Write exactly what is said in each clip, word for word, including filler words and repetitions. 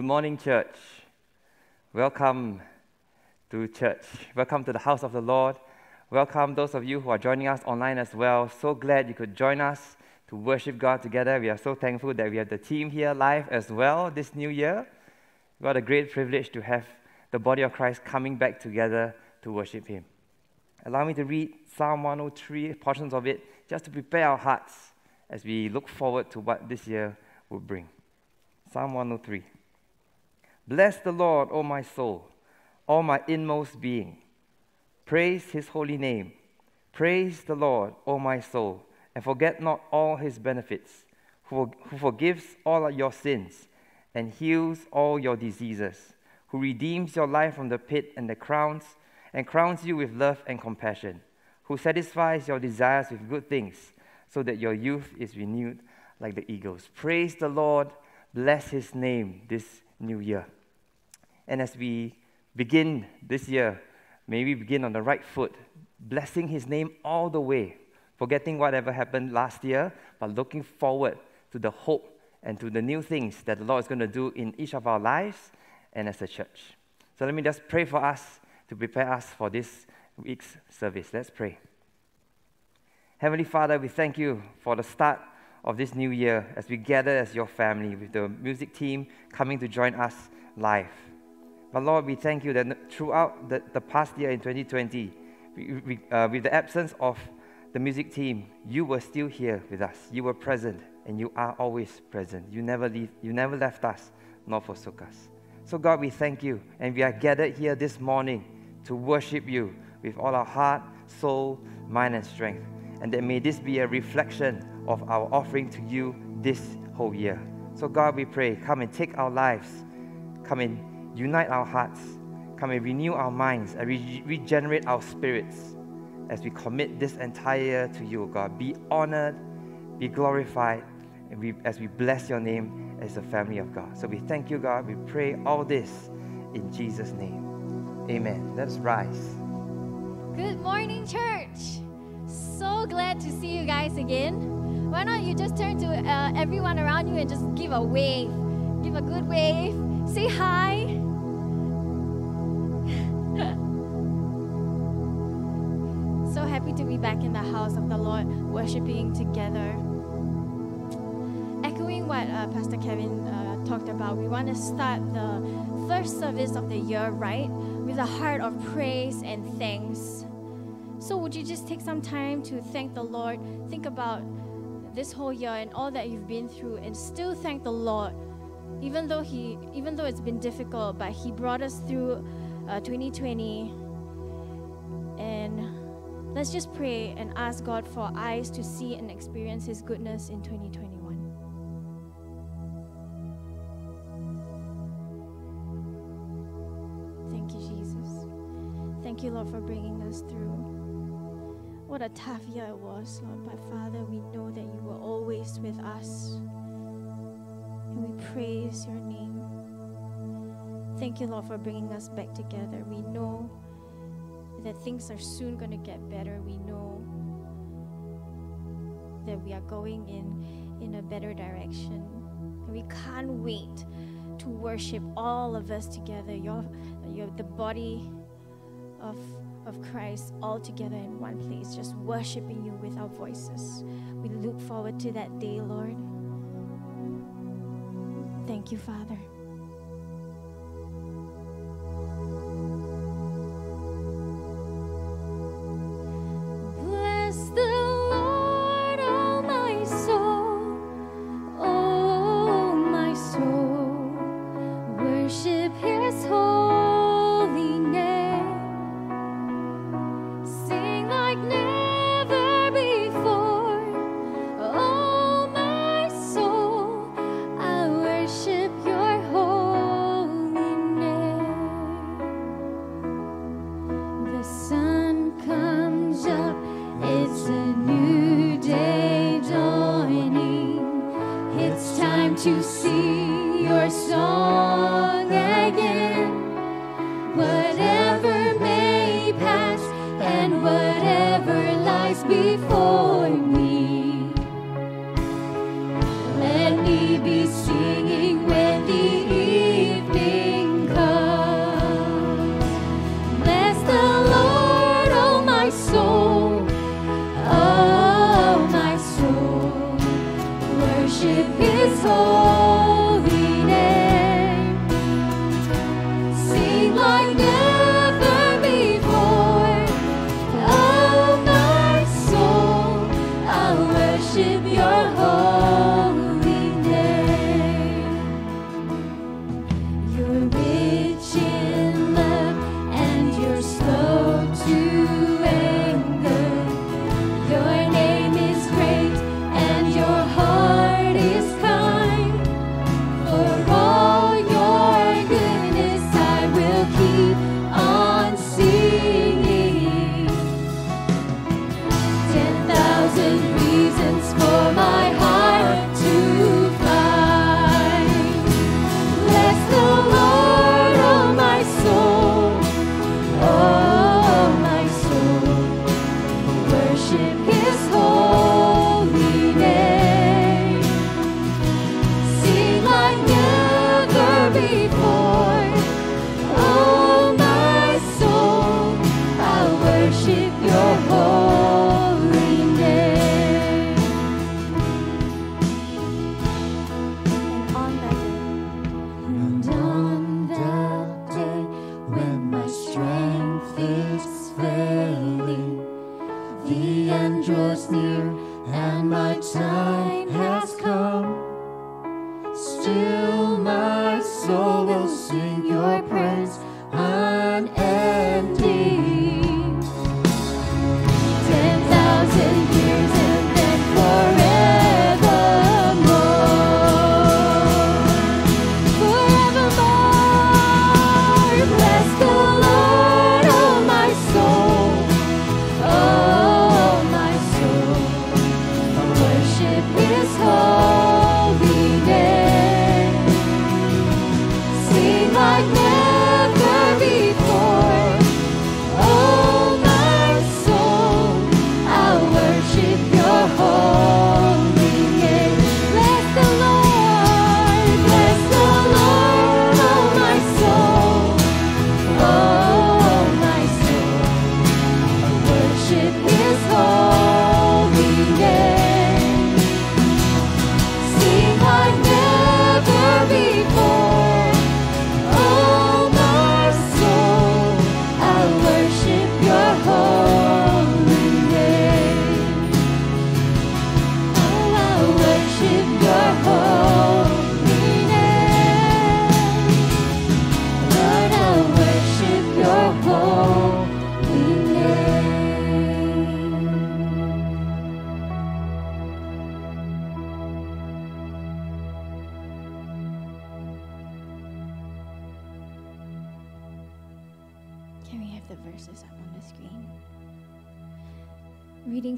Good morning, church. Welcome to church. Welcome to the house of the Lord. Welcome those of you who are joining us online as well. So glad you could join us to worship God together. We are so thankful that we have the team here live as well this new year. What a great privilege to have the body of Christ coming back together to worship Him. Allow me to read Psalm one oh three, portions of it, just to prepare our hearts as we look forward to what this year will bring. Psalm one oh three. Bless the Lord, O my soul, all my inmost being. Praise His holy name. Praise the Lord, O my soul, and forget not all His benefits, who, who forgives all your sins and heals all your diseases, who redeems your life from the pit and the crowns, and crowns you with love and compassion, who satisfies your desires with good things, so that your youth is renewed like the eagles. Praise the Lord. Bless His name this new year. And as we begin this year, may we begin on the right foot, blessing His name all the way, forgetting whatever happened last year, but looking forward to the hope and to the new things that the Lord is going to do in each of our lives and as a church. So let me just pray for us to prepare us for this week's service. Let's pray. Heavenly Father, we thank You for the start of this new year as we gather as Your family with the music team coming to join us live. But Lord, we thank You that throughout the, the past year in twenty twenty, we, we, uh, with the absence of the music team, You were still here with us. You were present, and You are always present. You never leave, You never left us, nor forsook us. So God, we thank You, and we are gathered here this morning to worship You with all our heart, soul, mind, and strength. And that may this be a reflection of our offering to You this whole year. So God, we pray, come and take our lives, come and unite our hearts, come and renew our minds and re- regenerate our spirits as we commit this entire year to You, God. Be honored, be glorified, and we, as we bless Your name as the family of God. So we thank You, God. We pray all this in Jesus' name. Amen. Let's rise. Good morning, church. So glad to see you guys again. Why not you just turn to uh, everyone around you and just give a wave. Give a good wave. Say hi. So happy to be back in the house of the Lord, worshiping together. Echoing what uh, Pastor Kevin uh, talked about, we want to start the first service of the year, right? With a heart of praise and thanks. So would you just take some time to thank the Lord, think about this whole year and all that you've been through, and still thank the Lord, even though He, even though it's been difficult, but He brought us through uh, twenty twenty. And let's just pray and ask God for eyes to see and experience His goodness in twenty twenty. Thank You, Lord, for bringing us through. What a tough year it was, Lord. But Father, we know that You were always with us. And we praise Your name. Thank You, Lord, for bringing us back together. We know that things are soon going to get better. We know that we are going in, in a better direction. And we can't wait to worship all of us together, Your, your the body Of, of Christ all together in one place, just worshiping You with our voices. We look forward to that day, Lord. Thank You, Father. Bless the Lord, oh my soul, oh my soul, worship His holy. Before me, let me be singing when the evening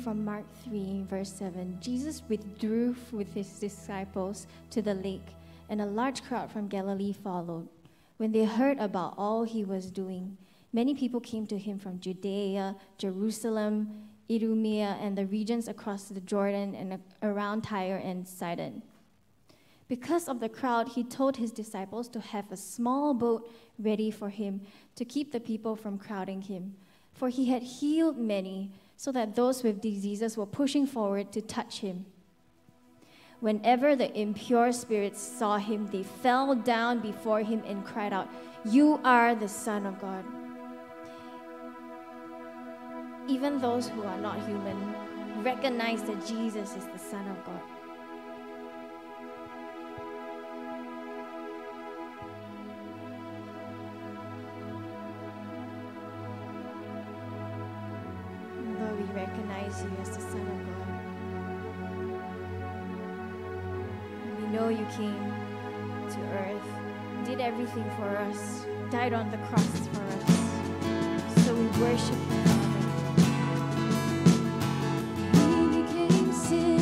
From Mark three, verse seven, Jesus withdrew with his disciples to the lake, and a large crowd from Galilee followed. When they heard about all he was doing, many people came to him from Judea, Jerusalem, Idumea, and the regions across the Jordan and around Tyre and Sidon. Because of the crowd, he told his disciples to have a small boat ready for him to keep the people from crowding him, for he had healed many, so that those with diseases were pushing forward to touch him. Whenever the impure spirits saw him, they fell down before him and cried out, "You are the Son of God." Even those who are not human recognize that Jesus is the Son of God. You as the Son of God. We know you came to earth, did everything for us, died on the cross for us, so we worship you, Father. He became sin.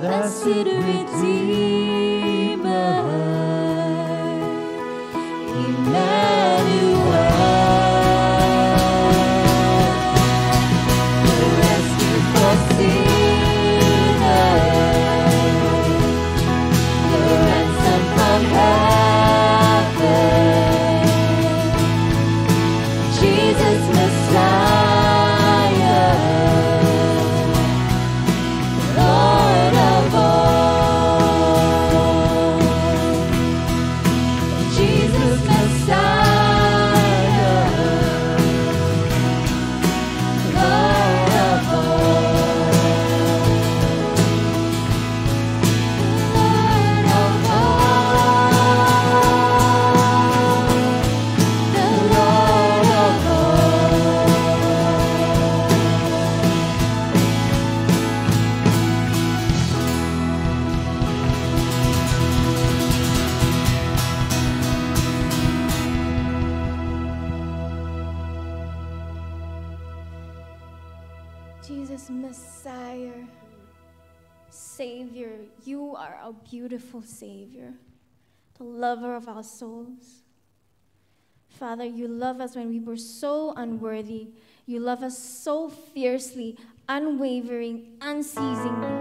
blessed Redeemer, Emmanuel, the rescue for sin. Beautiful Savior, the lover of our souls. Father, you love us when we were so unworthy. You love us so fiercely, unwavering, unceasingly.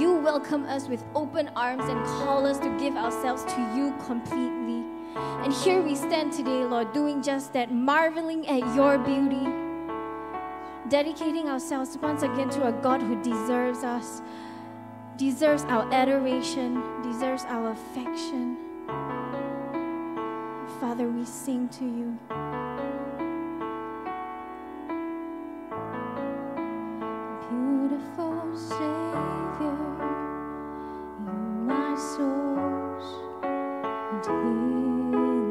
You welcome us with open arms and call us to give ourselves to you completely. And here we stand today, Lord, doing just that, marveling at your beauty, dedicating ourselves once again to a God who deserves us, deserves our adoration, deserves our affection. Father, we sing to you. Beautiful Savior, you my soul's delight. You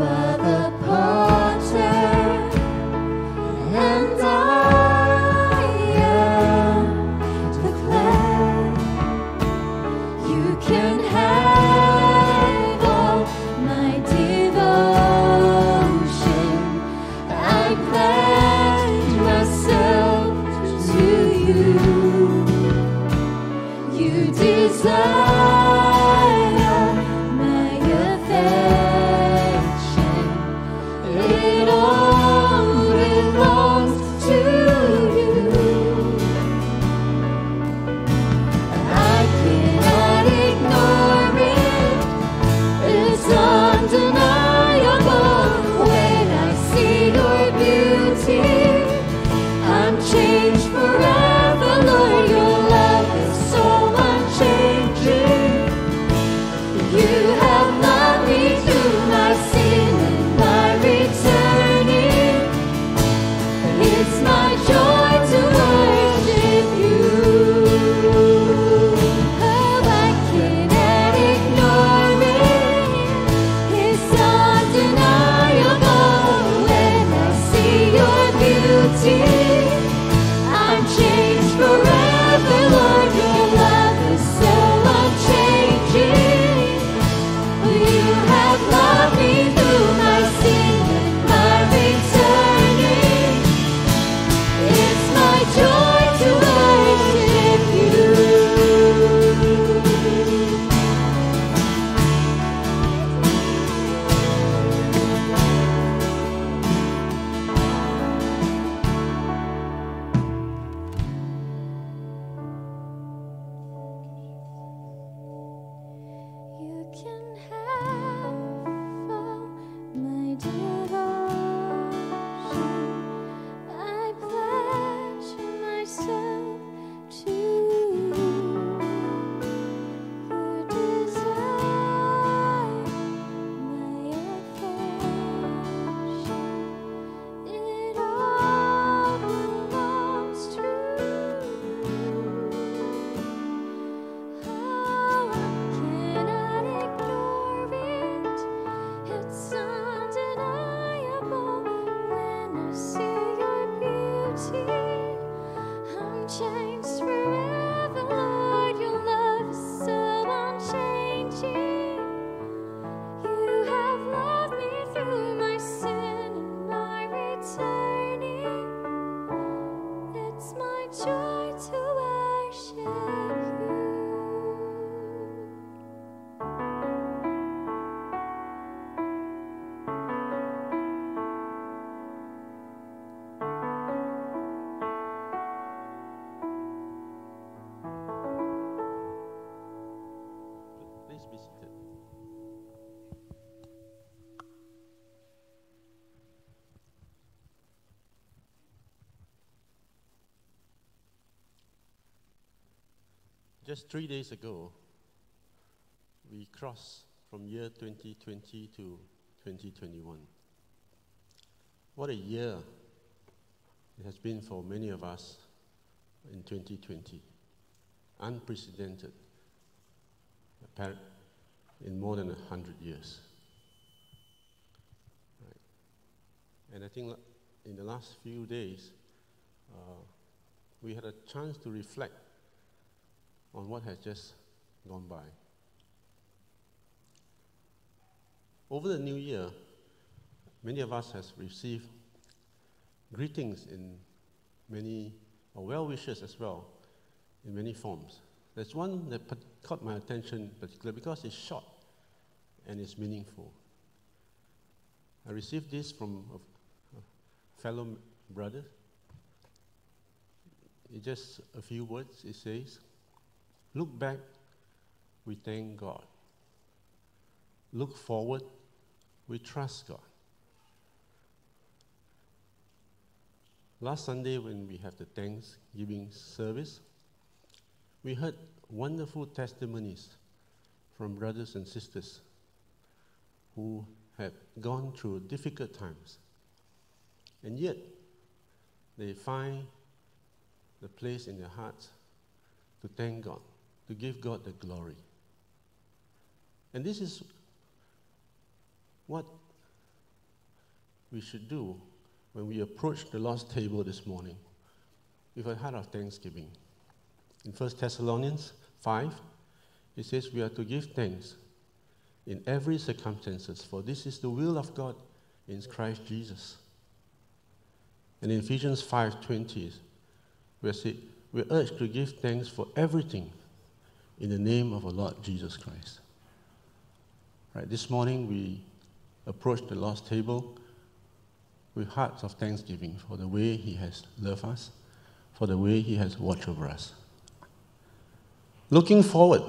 are the Just three days ago, we crossed from year twenty twenty to twenty twenty-one. What a year it has been for many of us in twenty twenty. Unprecedented in more than one hundred years. Right. And I think in the last few days, uh, we had a chance to reflect on what has just gone by. Over the new year, many of us have received greetings in many, or well wishes as well, in many forms. There's one that caught my attention particularly because it's short and it's meaningful. I received this from a fellow brother. It's just a few words. It says, "Look back, we thank God. Look forward, we trust God." Last Sunday when we had the Thanksgiving service, we heard wonderful testimonies from brothers and sisters who have gone through difficult times, and yet they find the place in their hearts to thank God, to give God the glory. And this is what we should do when we approach the Lord's table this morning, with a heart of thanksgiving. In First Thessalonians five, it says we are to give thanks in every circumstances, for this is the will of God in Christ Jesus. And in Ephesians five twenty, we are, we are urged to give thanks for everything in the name of our Lord Jesus Christ. Right, this morning we approach the Lord's table with hearts of thanksgiving for the way He has loved us, for the way He has watched over us. Looking forward,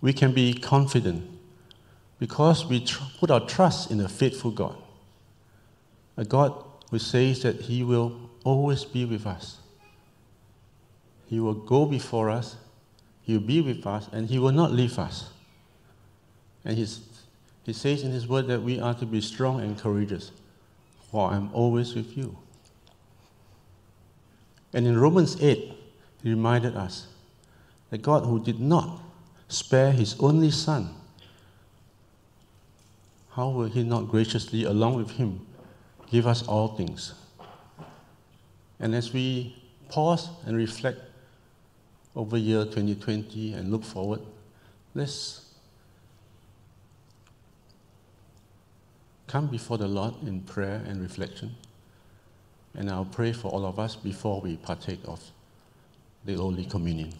we can be confident because we tr- put our trust in a faithful God, a God who says that He will always be with us. He will go before us, He will be with us, and He will not leave us. And his, He says in His word that we are to be strong and courageous, for I am always with you. And in Romans eight, He reminded us that God, who did not spare His only Son, how will He not graciously, along with Him, give us all things? And as we pause and reflect over year twenty twenty and look forward, let's come before the Lord in prayer and reflection. And I'll pray for all of us before we partake of the Holy Communion.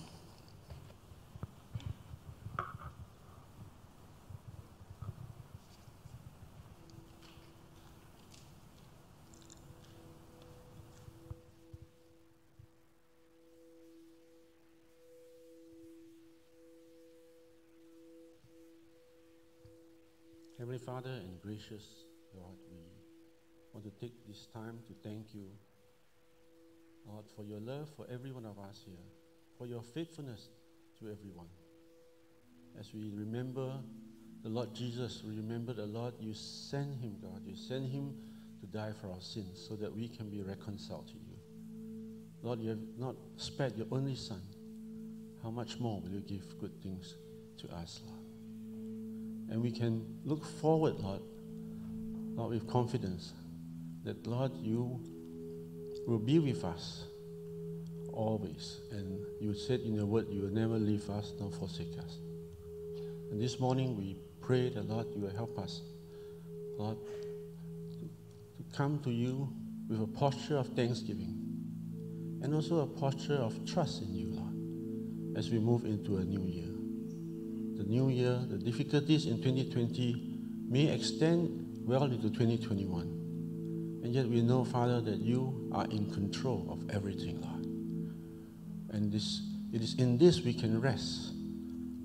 Heavenly Father and gracious Lord, we want to take this time to thank You, Lord, for Your love for every one of us here, for Your faithfulness to everyone. As we remember the Lord Jesus, we remember the Lord, You sent Him, God, You sent Him to die for our sins so that we can be reconciled to You. Lord, You have not spared Your only Son. How much more will You give good things to us, Lord? And we can look forward, Lord, Lord, with confidence that, Lord, You will be with us always. And You said in Your word, You will never leave us nor forsake us. And this morning we pray that, Lord, You will help us, Lord, to, to come to You with a posture of thanksgiving and also a posture of trust in You, Lord, as we move into a new year. The new year, the difficulties in twenty twenty may extend well into twenty twenty-one. And yet we know, Father, that You are in control of everything, Lord. And this, it is in this we can rest,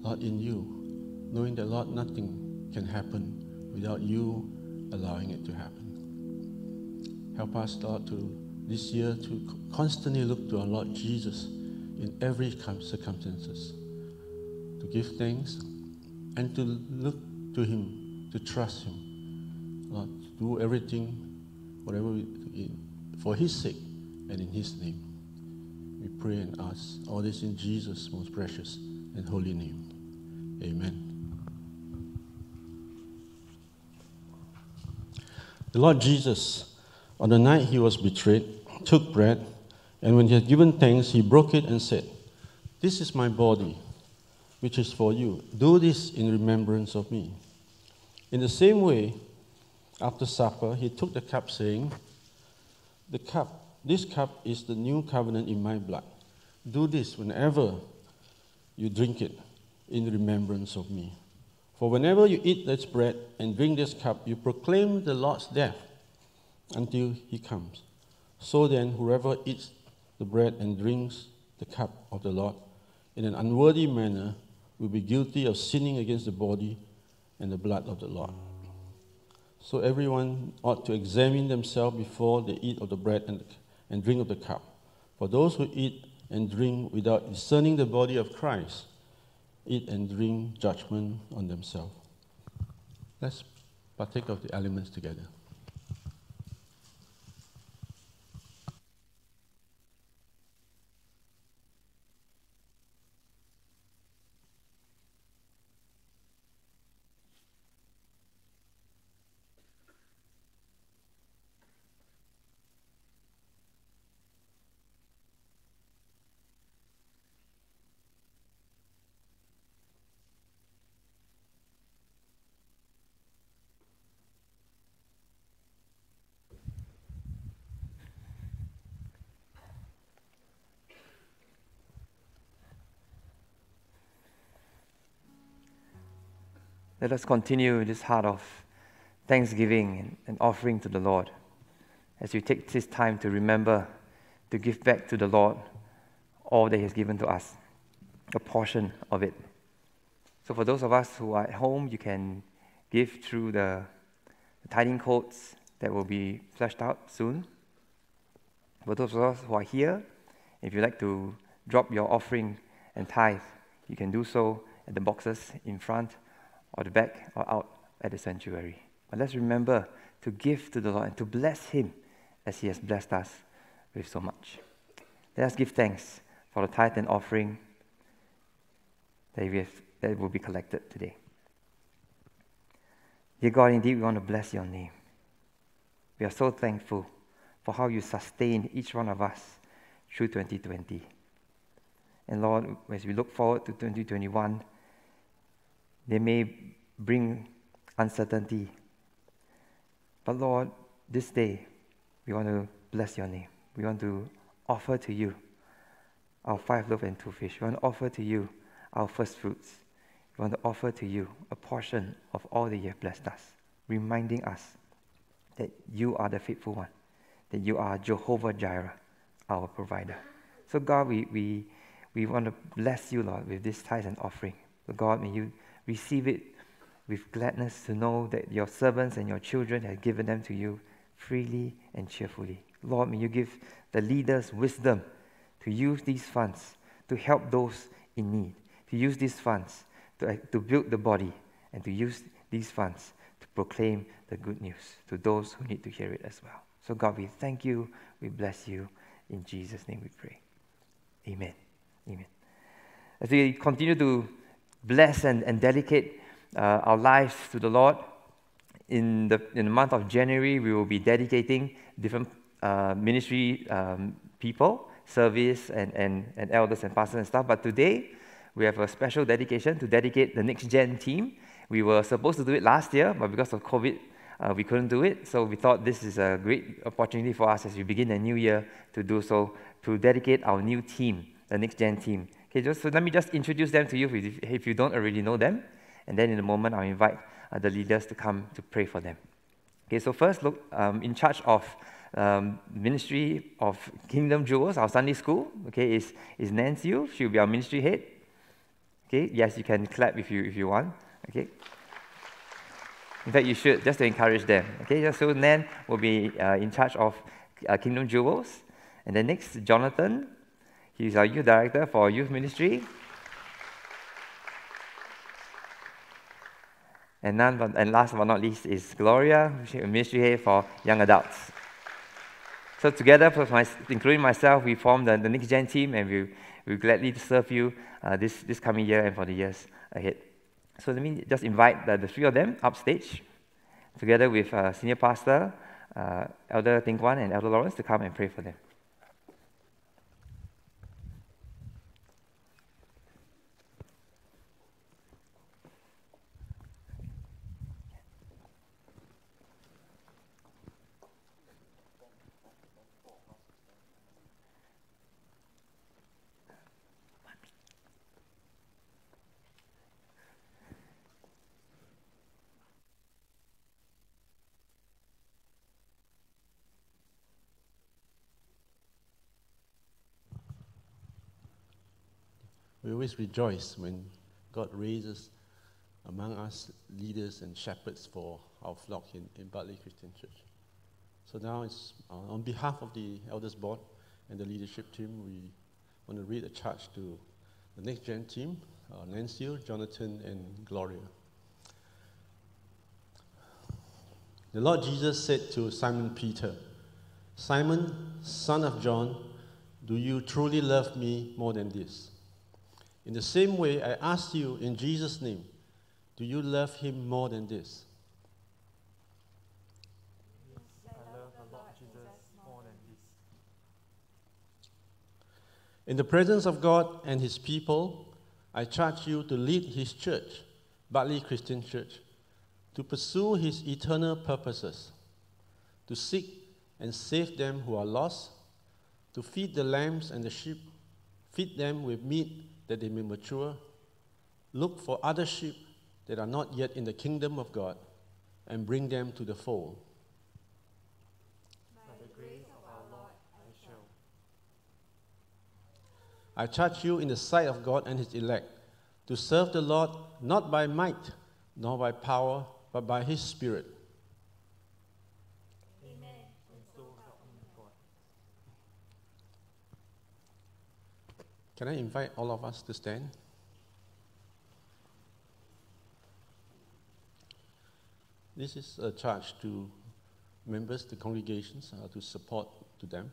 Lord, in You, knowing that, Lord, nothing can happen without You allowing it to happen. Help us, Lord, to this year to constantly look to our Lord Jesus in every circumstances, to give thanks and to look to Him, to trust Him, Lord, to do everything, whatever we do, for His sake and in His name. We pray and ask all this in Jesus' most precious and holy name. Amen. The Lord Jesus, on the night He was betrayed, took bread, and when He had given thanks, He broke it and said, "This is my body, which is for you. Do this in remembrance of me." In the same way, after supper, He took the cup, saying, "The cup, this cup is the new covenant in my blood. Do this whenever you drink it in remembrance of me. For whenever you eat this bread and drink this cup, you proclaim the Lord's death until He comes. So then, whoever eats the bread and drinks the cup of the Lord in an unworthy manner will be guilty of sinning against the body and the blood of the Lord. So everyone ought to examine themselves before they eat of the bread and, and drink of the cup. For those who eat and drink without discerning the body of Christ eat and drink judgment on themselves." Let's partake of the elements together. Let us continue this heart of thanksgiving and offering to the Lord as we take this time to remember to give back to the Lord all that He has given to us, a portion of it. So for those of us who are at home, you can give through the, the tithing codes that will be fleshed out soon. For those of us who are here, if you'd like to drop your offering and tithe, you can do so at the boxes in front, or the back, or out at the sanctuary. But let's remember to give to the Lord and to bless Him as He has blessed us with so much. Let us give thanks for the tithe and offering that, we have, that will be collected today. Dear God, indeed, we want to bless Your name. We are so thankful for how You sustained each one of us through twenty twenty. And Lord, as we look forward to twenty twenty-one, they may bring uncertainty. But Lord, this day, we want to bless Your name. We want to offer to You our five loaves and two fish. We want to offer to You our first fruits. We want to offer to You a portion of all that You have blessed us, reminding us that You are the faithful one, that You are Jehovah Jireh, our provider. So God, we, we, we want to bless You, Lord, with this tithe and offering. So God, may You receive it with gladness to know that Your servants and Your children have given them to You freely and cheerfully. Lord, may You give the leaders wisdom to use these funds to help those in need, to use these funds to, to build the body, and to use these funds to proclaim the good news to those who need to hear it as well. So God, we thank You, we bless You. In Jesus' name we pray. Amen. Amen. As we continue to bless and, and dedicate uh, our lives to the Lord. In the, in the month of January, we will be dedicating different uh, ministry um, people, service, and, and, and elders and pastors and stuff. But today, we have a special dedication to dedicate the Next Gen team. We were supposed to do it last year, but because of COVID, uh, we couldn't do it. So we thought this is a great opportunity for us as we begin the new year to do so, to dedicate our new team, the Next Gen team. Okay, just, so let me just introduce them to you if, if you don't already know them. And then in a moment, I'll invite uh, the leaders to come to pray for them. Okay, so first, look, um, in charge of um, ministry of Kingdom Jewels, our Sunday school, okay, is, is Nancy. She'll be our ministry head. Okay, yes, you can clap if you, if you want. Okay. In fact, you should, just to encourage them. Okay, so Nan will be uh, in charge of uh, Kingdom Jewels. And then next, Jonathan. He's our youth director for youth ministry. And, none but, and last but not least is Gloria, ministry head for young adults. So together, plus my, including myself, we formed the, the Next Gen team, and we will gladly serve you uh, this, this coming year and for the years ahead. So let me just invite the, the three of them upstage, together with uh, Senior Pastor, uh, Elder Ting Kuan, and Elder Lawrence, to come and pray for them. We always rejoice when God raises among us leaders and shepherds for our flock in, in Bartley Christian Church. So now it's uh, on behalf of the Elders Board and the leadership team, we want to read a charge to the Next Gen team, uh, Nancy, Jonathan, and Gloria. The Lord Jesus said to Simon Peter, "Simon, son of John, do you truly love me more than this? In the same way, I ask you in Jesus' name, do you love him more than this?" Yes, I love the Lord Jesus more than this. In the presence of God and his people, I charge you to lead his church, Bartley Christian Church, to pursue his eternal purposes, to seek and save them who are lost, to feed the lambs and the sheep, feed them with meat, that they may mature, look for other sheep that are not yet in the kingdom of God, and bring them to the fold. By the grace of our Lord, I shall. I charge you in the sight of God and his elect to serve the Lord not by might nor by power, but by his Spirit. Can I invite all of us to stand? This is a charge to members, the congregations, uh, to support to them.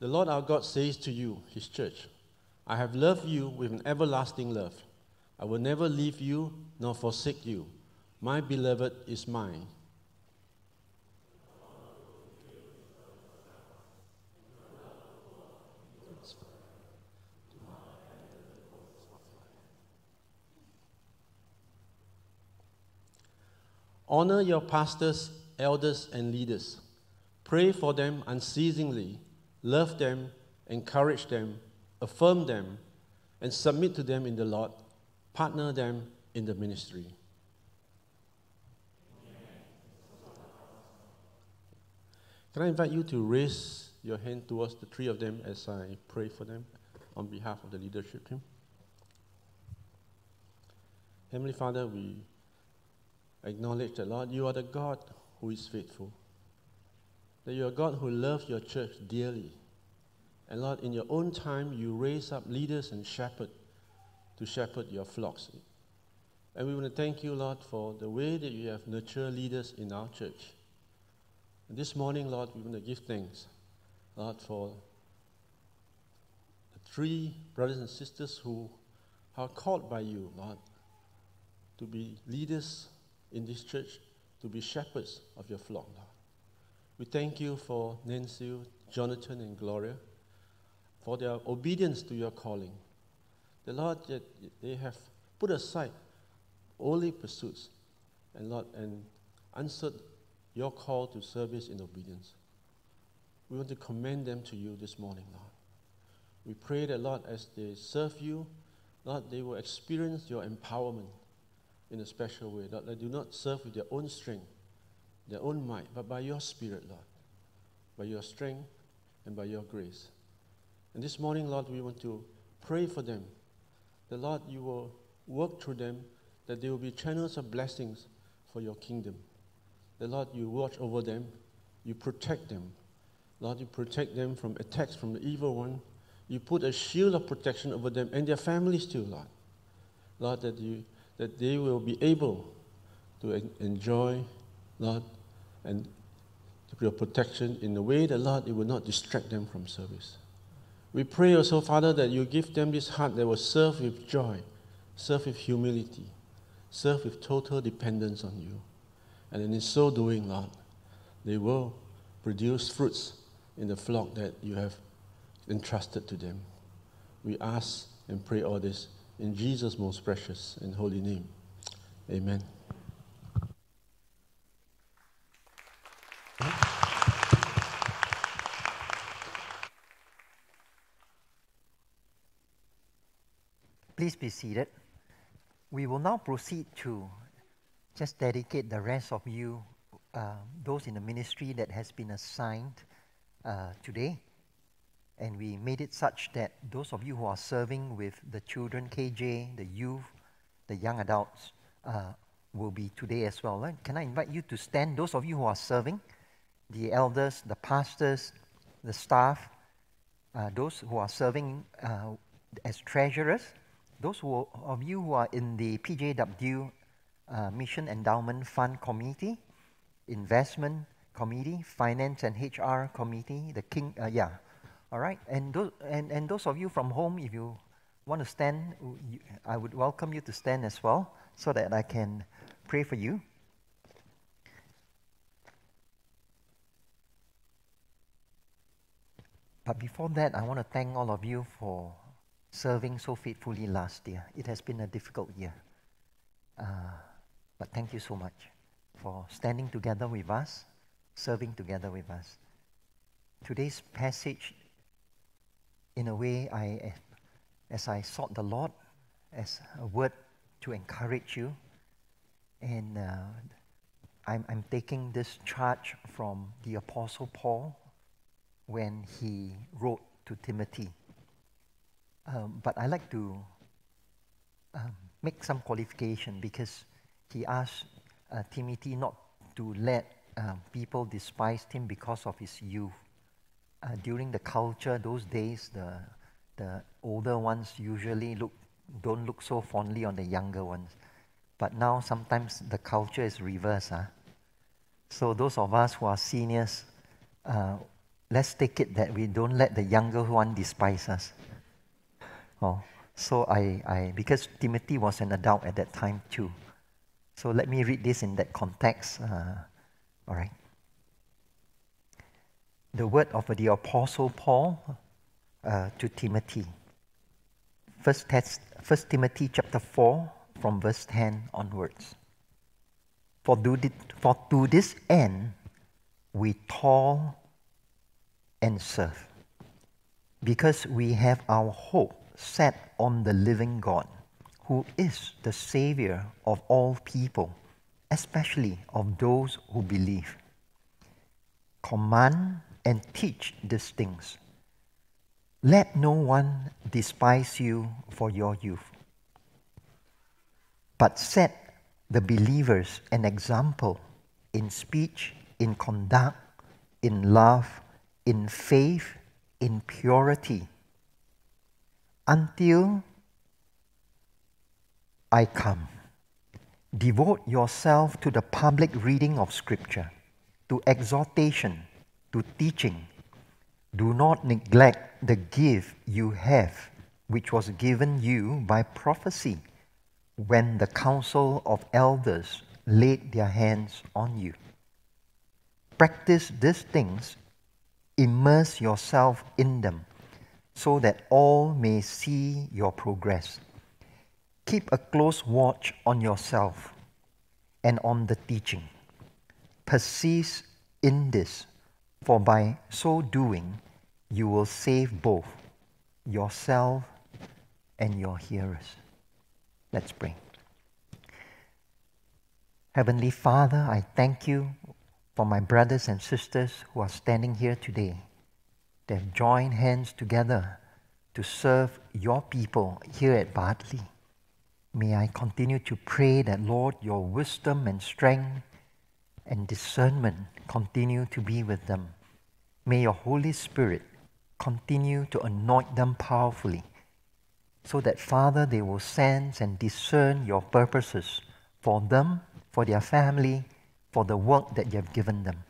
The Lord our God says to you, his church, I have loved you with an everlasting love. I will never leave you nor forsake you. My beloved is mine. Honor your pastors, elders, and leaders. Pray for them unceasingly. Love them, encourage them, affirm them, and submit to them in the Lord. Partner them in the ministry. Can I invite you to raise your hand towards the three of them as I pray for them on behalf of the leadership team? Heavenly Father, we acknowledge that, Lord, you are the God who is faithful, that you are God who loves your church dearly. And Lord, in your own time, you raise up leaders and shepherds to shepherd your flocks. And we want to thank you, Lord, for the way that you have nurtured leaders in our church. And this morning, Lord, we want to give thanks, Lord, for the three brothers and sisters who are called by you, Lord, to be leaders in this church, to be shepherds of your flock, Lord. We thank you for Nancy, Jonathan, and Gloria, for their obedience to your calling. The Lord, that they have put aside only pursuits, and Lord, and answered your call to service in obedience. We want to commend them to you this morning, Lord. We pray that, Lord, as they serve you, Lord, they will experience your empowerment in a special way, Lord, they do not serve with their own strength, their own might, but by your Spirit, Lord, by your strength and by your grace. And this morning, Lord, we want to pray for them, that, Lord, you will work through them, that they will be channels of blessings for your kingdom. That, Lord, you watch over them, you protect them. Lord, you protect them from attacks from the evil one, You put a shield of protection over them and their families too, Lord. Lord, that you that they will be able to en- enjoy, Lord, and your protection in a way that, Lord, it will not distract them from service. We pray also, Father, that you give them this heart that will serve with joy, serve with humility, serve with total dependence on you. And in so doing, Lord, they will produce fruits in the flock that you have entrusted to them. We ask and pray all this in Jesus' most precious and holy name. Amen. Please be seated. We will now proceed to just dedicate the rest of you, uh, those in the ministry that has been assigned uh, today. And we made it such that those of you who are serving with the children, K J, the youth, the young adults, uh, will be today as well. Right? Can I invite you to stand, those of you who are serving, the elders, the pastors, the staff, uh, those who are serving uh, as treasurers, those who are, of you who are in the P J W uh, Mission Endowment Fund Committee, Investment Committee, Finance and H R Committee, the King, uh, yeah, all right. And those, and, and those of you from home, if you want to stand, you, I would welcome you to stand as well so that I can pray for you. But before that, I want to thank all of you for serving so faithfully last year. It has been a difficult year. Uh, but thank you so much for standing together with us, serving together with us. Today's passage, in a way, I, as I sought the Lord, as a word to encourage you, and uh, I'm, I'm taking this charge from the Apostle Paul when he wrote to Timothy. Um, but I like to um, make some qualification because he asked uh, Timothy not to let uh, people despise him because of his youth. Uh, during the culture, those days, the the older ones usually look don't look so fondly on the younger ones. But now sometimes the culture is reversed. Huh? So those of us who are seniors, uh, let's take it that we don't let the younger one despise us. Oh, so I, I, because Timothy was an adult at that time too. So let me read this in that context. Uh, all right. The word of the Apostle Paul uh, to Timothy. First, Tes- First Timothy chapter four from verse ten onwards. For, do th- for to this end we toil and serve, because we have our hope set on the living God, who is the Savior of all people, especially of those who believe. Command and teach these things. Let no one despise you for your youth, but set the believers an example in speech, in conduct, in love, in faith, in purity, until I come. Devote yourself to the public reading of Scripture, to exhortation, to teaching. Do not neglect the gift you have, which was given you by prophecy when the council of elders laid their hands on you. Practice these things, immerse yourself in them, so that all may see your progress. Keep a close watch on yourself and on the teaching. Persist in this, for by so doing you will save both yourself and your hearers. Let's pray. Heavenly Father, I thank you for my brothers and sisters who are standing here today. They have joined hands together to serve your people here at Bartley. May I continue to pray that, Lord, your wisdom and strength and discernment continue to be with them. May your Holy Spirit continue to anoint them powerfully, so that, Father, they will sense and discern your purposes for them, for their family, for the work that you have given them.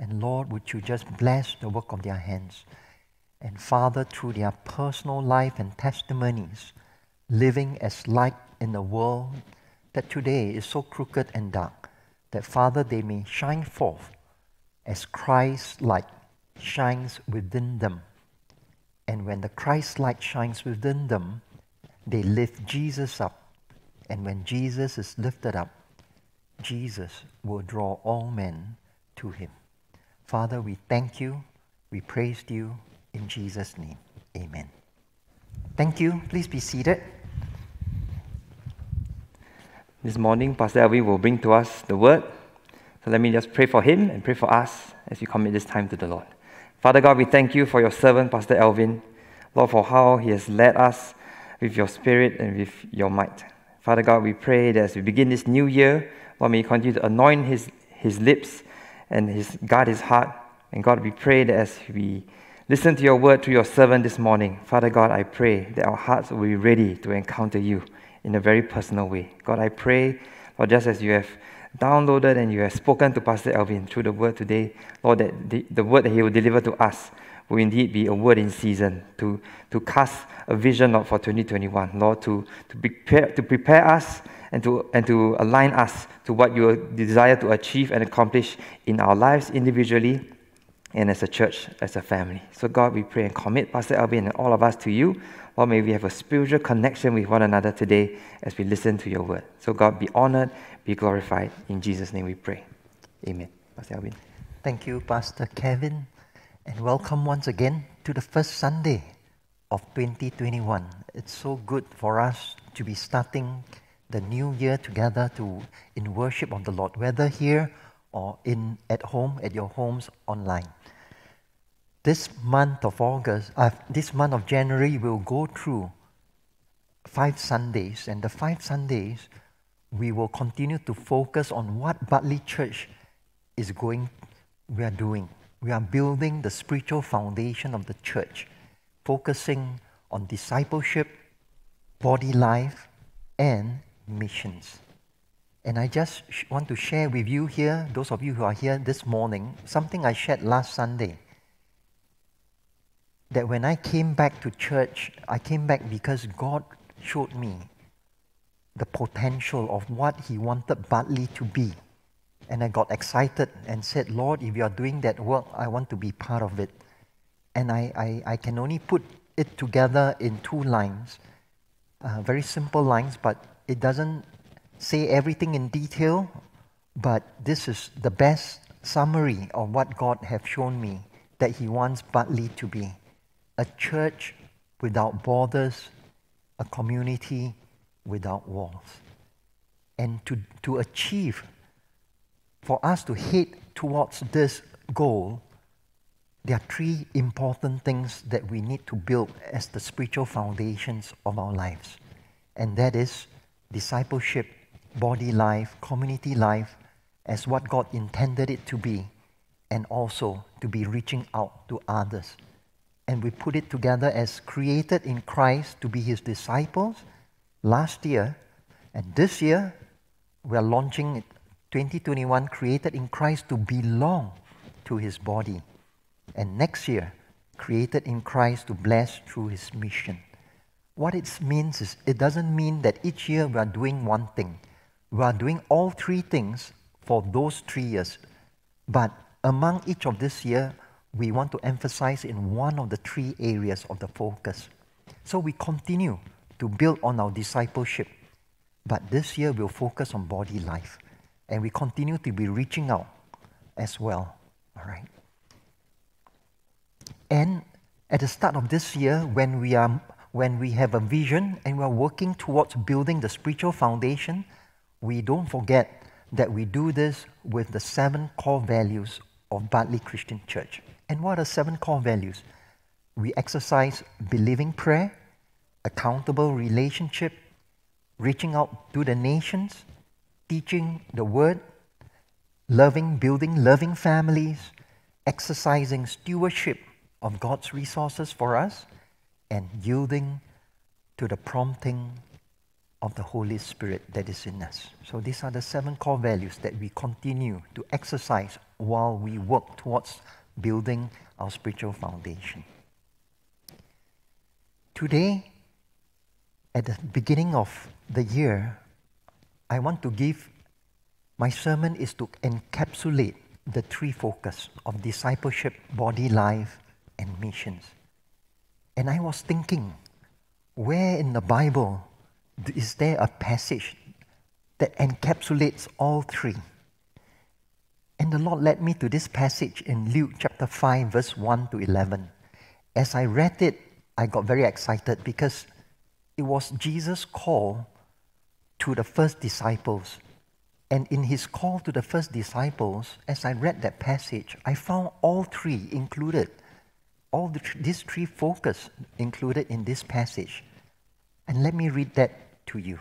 And Lord, would you just bless the work of their hands. And Father, through their personal life and testimonies, living as light in a world that today is so crooked and dark, that, Father, they may shine forth as Christ's light shines within them. And when the Christ light shines within them, they lift Jesus up. And when Jesus is lifted up, Jesus will draw all men to him. Father, we thank you. We praise you. In Jesus' name, amen. Thank you. Please be seated. This morning, Pastor Alvin will bring to us the word. So let me just pray for him and pray for us as we commit this time to the Lord. Father God, we thank you for your servant, Pastor Alvin, Lord, for how he has led us with your spirit and with your might. Father God, we pray that as we begin this new year, Lord, may you continue to anoint his, his lips and his, guard his heart. And God, we pray that as we listen to your word through your servant this morning, Father God, I pray that our hearts will be ready to encounter you in a very personal way. God, I pray, Lord, just as you have downloaded and you have spoken to Pastor Alvin through the word today, Lord, that the, the word that he will deliver to us will indeed be a word in season to, to cast a vision, Lord, for twenty twenty-one, Lord, to, to, prepare, to prepare us and to, and to align us to what you desire to achieve and accomplish in our lives individually and as a church, as a family. So God, we pray and commit Pastor Alvin and all of us to you. Lord, may we have a spiritual connection with one another today as we listen to your word. So God, be honored, be glorified. In Jesus' name we pray. Amen. Pastor Alvin. Thank you, Pastor Kevin. And welcome once again to the first Sunday of twenty twenty-one. It's so good for us to be starting the new year together to in worship of the Lord, whether here or in at home, at your homes, online. This month of August, uh, this month of January, we'll go through five Sundays, and the five Sundays, we will continue to focus on what Bartley Church is going, we are doing. We are building the spiritual foundation of the church, focusing on discipleship, body life, and missions. And I just want to share with you here, those of you who are here this morning, something I shared last Sunday. That when I came back to church, I came back because God showed me the potential of what he wanted Bartley to be. And I got excited and said, Lord, if you are doing that work, I want to be part of it. And I, I, I can only put it together in two lines, uh, very simple lines, but it doesn't say everything in detail, but this is the best summary of what God has shown me that he wants Bartley to be. A church without borders, a community without walls. And to, to achieve, for us to head towards this goal, there are three important things that we need to build as the spiritual foundations of our lives. And that is discipleship, body life, community life, as what God intended it to be, and also to be reaching out to others. And we put it together as created in Christ to be his disciples last year. And this year, we are launching twenty twenty-one, created in Christ to belong to his body. And next year, created in Christ to bless through his mission. What it means is it doesn't mean that each year we are doing one thing. We are doing all three things for those three years. But among each of this year, we want to emphasize in one of the three areas of the focus. So we continue to build on our discipleship. But this year, we'll focus on body life. And we continue to be reaching out as well. All right. And at the start of this year, when we, are, when we have a vision and we are working towards building the spiritual foundation, we don't forget that we do this with the seven core values of Bartley Christian Church. And what are seven core values? We exercise believing prayer, accountable relationship, reaching out to the nations, teaching the word, loving, building loving families, exercising stewardship on God's resources for us and yielding to the prompting of the Holy Spirit that is in us. So these are the seven core values that we continue to exercise while we work towards building our spiritual foundation. Today, at the beginning of the year, I want to give, my sermon is to encapsulate the three focus of discipleship, body, life, and missions. And I was thinking, where in the Bible is there a passage that encapsulates all three? And the Lord led me to this passage in Luke chapter five, verse one to eleven. As I read it, I got very excited because it was Jesus' call to the first disciples. And in his call to the first disciples, as I read that passage, I found all three included, all the, these three focus included in this passage. And let me read that to you.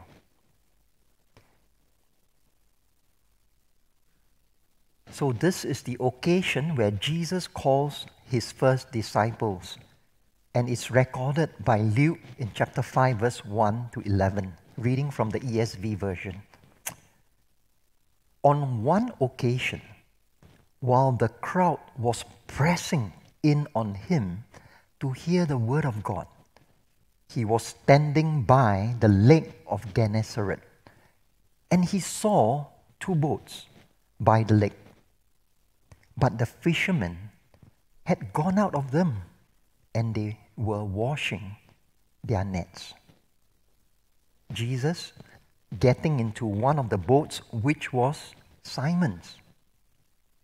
So this is the occasion where Jesus calls his first disciples, and it's recorded by Luke in chapter five, verse one to eleven, reading from the E S V version. On one occasion, while the crowd was pressing in on him to hear the word of God, he was standing by the Lake of Gennesaret, and he saw two boats by the lake. But the fishermen had gone out of them, and they were washing their nets. Jesus, getting into one of the boats, which was Simon's,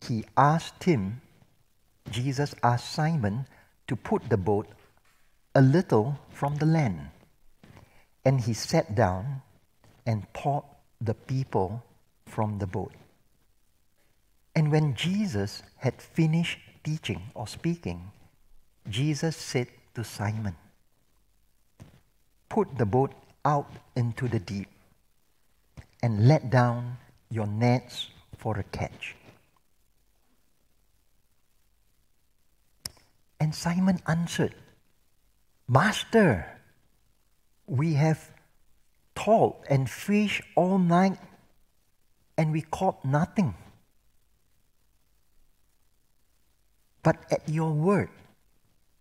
he asked him, Jesus asked Simon to put the boat a little from the land. And he sat down and taught the people from the boat. And when Jesus had finished teaching or speaking, Jesus said to Simon, "Put the boat out into the deep and let down your nets for a catch." And Simon answered, "Master, we have toiled and fished all night, and we caught nothing. But at your word,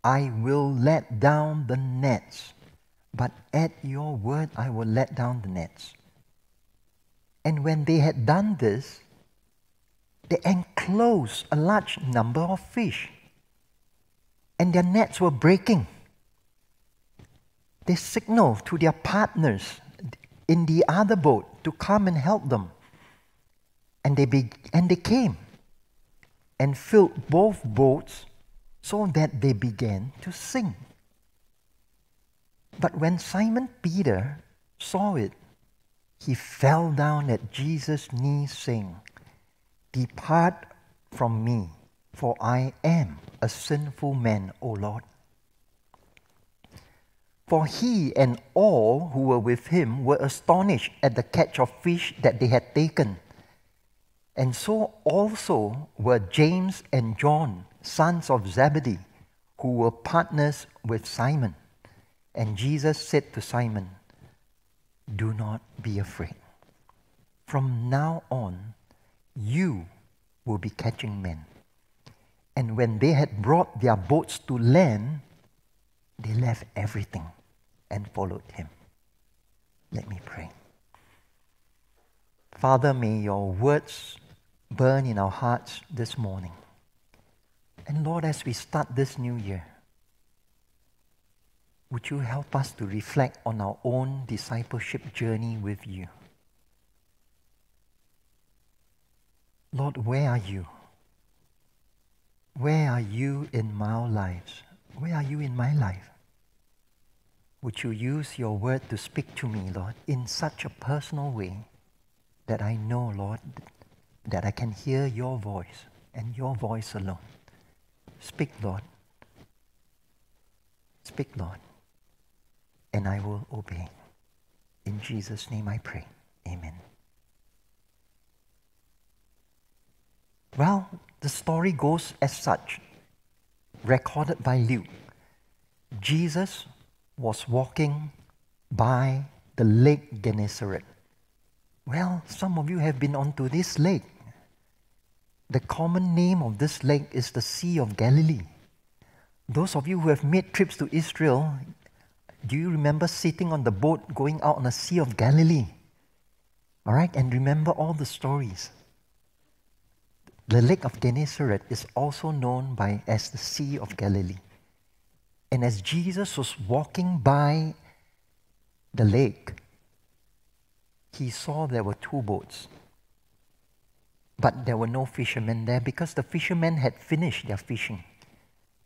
I will let down the nets. But at your word, I will let down the nets." And when they had done this, they enclosed a large number of fish, and their nets were breaking. They signaled to their partners in the other boat to come and help them. And they, be and they came and filled both boats so that they began to sink. But when Simon Peter saw it, he fell down at Jesus' knees, saying, "Depart from me, for I am a sinful man, O Lord." For he and all who were with him were astonished at the catch of fish that they had taken. And so also were James and John, sons of Zebedee, who were partners with Simon. And Jesus said to Simon, "Do not be afraid. From now on, you will be catching men." And when they had brought their boats to land, they left everything and followed him. Let me pray. Father, may your words burn in our hearts this morning. And Lord, as we start this new year, would you help us to reflect on our own discipleship journey with you? Lord, where are you? Where are you in our lives? Where are you in my life? Would you use your word to speak to me, Lord, in such a personal way that I know, Lord, that I can hear your voice and your voice alone. Speak, Lord. Speak, Lord, and I will obey. In Jesus' name I pray. Amen. Well, the story goes as such. recorded by Luke, Jesus was walking by the Lake Gennesaret. Well, some of you have been onto this lake. The common name of this lake is the Sea of Galilee. Those of you who have made trips to Israel, do you remember sitting on the boat going out on the Sea of Galilee? All right, and remember all the stories. The Lake of Gennesaret is also known by as the Sea of Galilee. And as Jesus was walking by the lake, he saw there were two boats. But there were no fishermen there because the fishermen had finished their fishing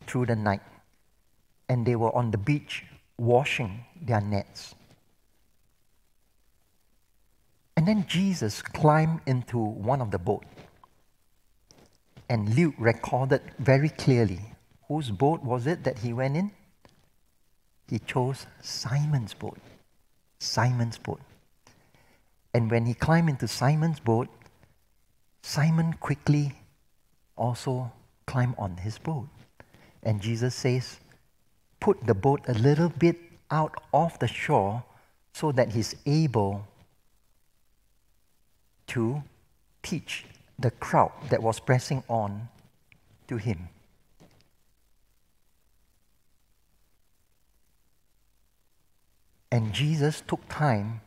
through the night. And they were on the beach washing their nets. And then Jesus climbed into one of the boats. And Luke recorded very clearly, whose boat was it that he went in? He chose Simon's boat. Simon's boat. And when he climbed into Simon's boat, Simon quickly also climbed on his boat. And Jesus says, put the boat a little bit out off the shore so that he's able to teach the crowd that was pressing on to him. And Jesus took time.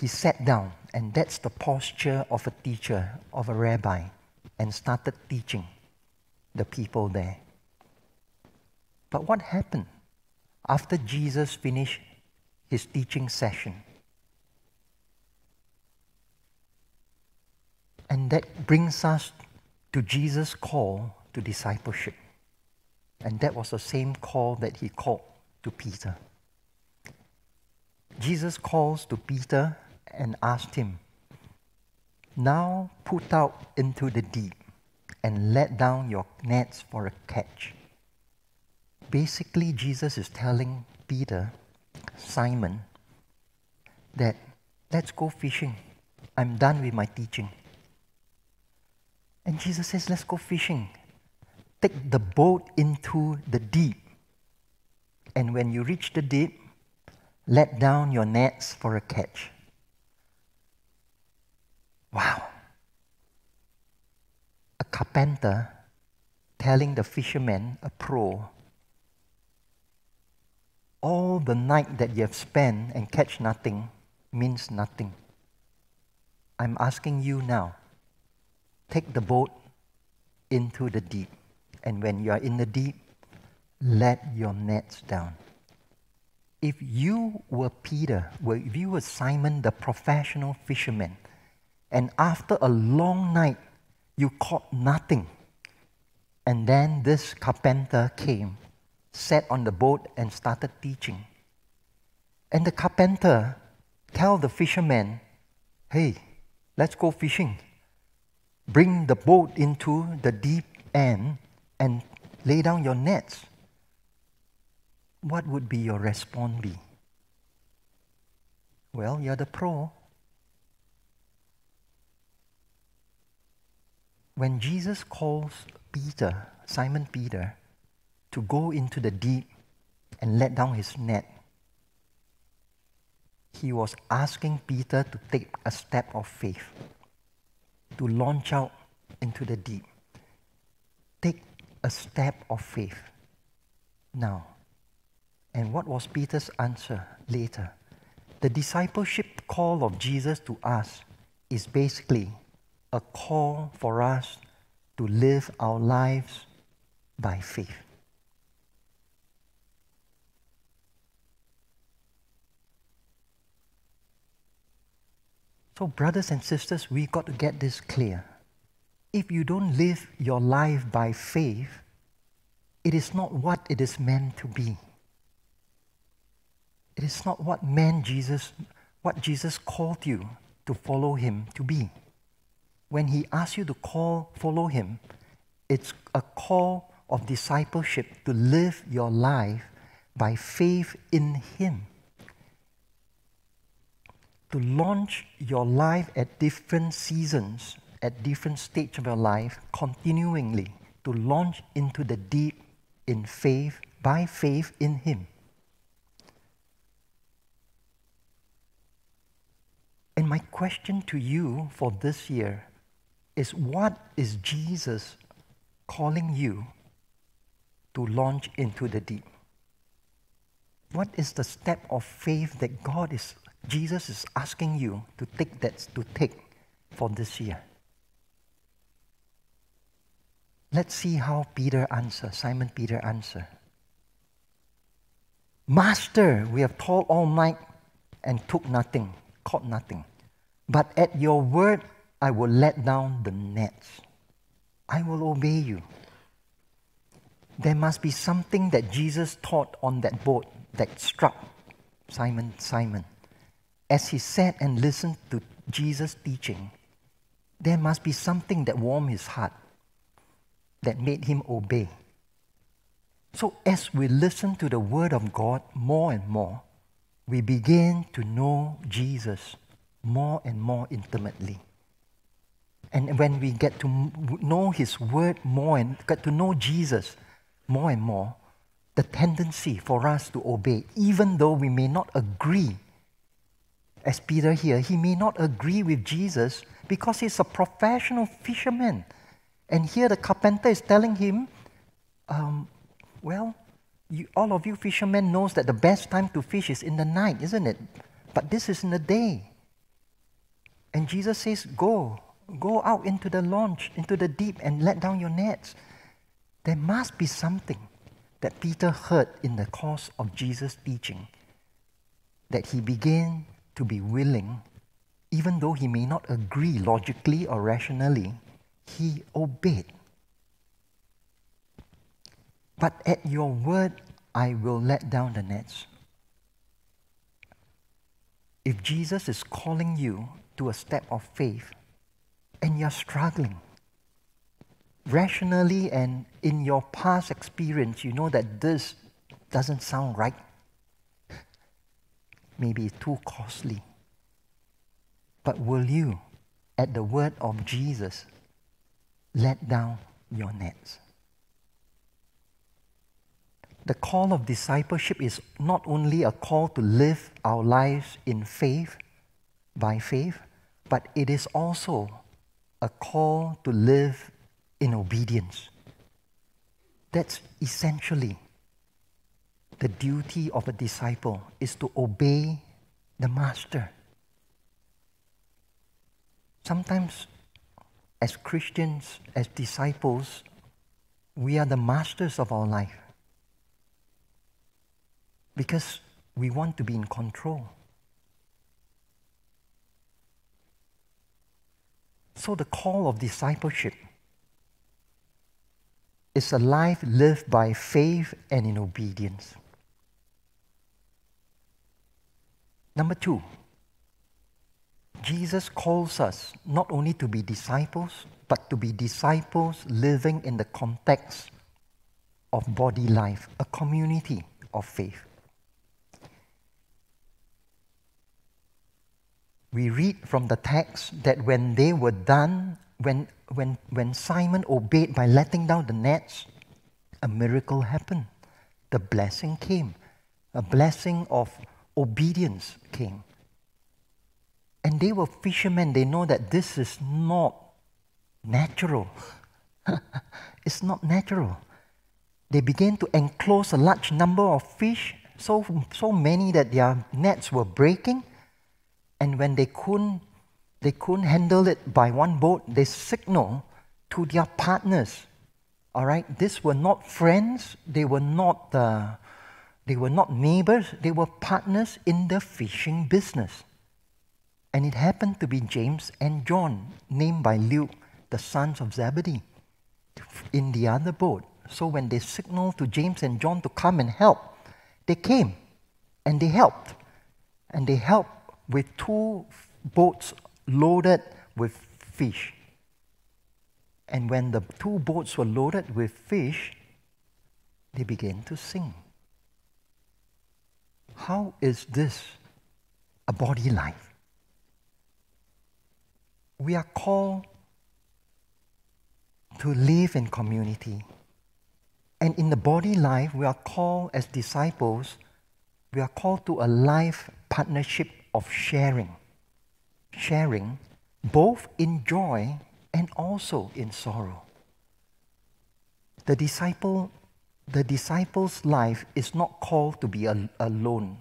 He sat down, and that's the posture of a teacher, of a rabbi, and started teaching the people there. But what happened after Jesus finished his teaching session? And that brings us to Jesus' call to discipleship. And that was the same call that he called to Peter. Jesus calls to Peter and asked him, now put out into the deep and let down your nets for a catch. Basically, Jesus is telling Peter, Simon, that let's go fishing. I'm done with my teaching. And Jesus says, let's go fishing. Take the boat into the deep. And when you reach the deep, let down your nets for a catch. Wow. A carpenter telling the fisherman, a pro, all the night that you have spent and catch nothing means nothing. I'm asking you now, take the boat into the deep, and when you are in the deep, let your nets down. If you were Peter, if you were Simon, the professional fisherman, and after a long night, you caught nothing, and then this carpenter came, sat on the boat and started teaching. And the carpenter tell the fisherman, hey, let's go fishing. Bring the boat into the deep end and lay down your nets. What would be your response be? Well, you're the pro. When Jesus calls Peter, Simon Peter, to go into the deep and let down his net, he was asking Peter to take a step of faith, to launch out into the deep. Take a step of faith now. And what was Peter's answer later? The discipleship call of Jesus to us is basically a call for us to live our lives by faith. So brothers and sisters, we've got to get this clear. If you don't live your life by faith, it is not what it is meant to be. It is not what man Jesus, what Jesus called you to follow him to be. When he asks you to call, follow him, it's a call of discipleship to live your life by faith in him. To launch your life at different seasons, at different stages of your life, continually, to launch into the deep in faith, by faith in Him. And my question to you for this year is, what is Jesus calling you to launch into the deep? What is the step of faith that God is, Jesus is asking you to take that, to take for this year? Let's see how Peter answers, Simon Peter answers. Master, we have toiled all night and took nothing, caught nothing. But at your word, I will let down the nets. I will obey you. There must be something that Jesus taught on that boat that struck Simon, Simon. As he sat and listened to Jesus' teaching, there must be something that warmed his heart, that made him obey. So as we listen to the Word of God more and more, we begin to know Jesus more and more intimately. And when we get to know His Word more and get to know Jesus more and more, the tendency for us to obey, even though we may not agree, as Peter here, he may not agree with Jesus because he's a professional fisherman. And here the carpenter is telling him, um, well, you, all of you fishermen knows that the best time to fish is in the night, isn't it? But this is in the day. And Jesus says, go, go out into the launch, into the deep and let down your nets. There must be something that Peter heard in the course of Jesus' teaching that he began to be willing, even though he may not agree logically or rationally, he obeyed. But at your word, I will let down the nets. If Jesus is calling you to a step of faith and you're struggling, rationally and in your past experience, you know that this doesn't sound right. Maybe it's too costly. But will you, at the word of Jesus, let down your nets? The call of discipleship is not only a call to live our lives in faith, by faith, but it is also a call to live in obedience. That's essentially the duty of a disciple, is to obey the master. Sometimes as Christians, as disciples, we are the masters of our life because we want to be in control. So the call of discipleship is a life lived by faith and in obedience. Number two, Jesus calls us not only to be disciples, but to be disciples living in the context of body life, a community of faith. We read from the text that when they were done, when, when, when Simon obeyed by letting down the nets, a miracle happened. The blessing came. A blessing of obedience came. And they were fishermen. They know that this is not natural. It's not natural. They began to enclose a large number of fish, so, so many that their nets were breaking. And when they couldn't, they couldn't handle it by one boat, they signaled to their partners. All right, these were not friends. They were not. Uh, they were not neighbors. They were partners in the fishing business. And it happened to be James and John, named by Luke, the sons of Zebedee, in the other boat. So when they signaled to James and John to come and help, they came and they helped. And they helped with two boats loaded with fish. And when the two boats were loaded with fish, they began to sing. How is this a body life? We are called to live in community. And in the body life, we are called as disciples, we are called to a life partnership of sharing. Sharing both in joy and also in sorrow. The disciple, the disciple's life is not called to be a, a lone,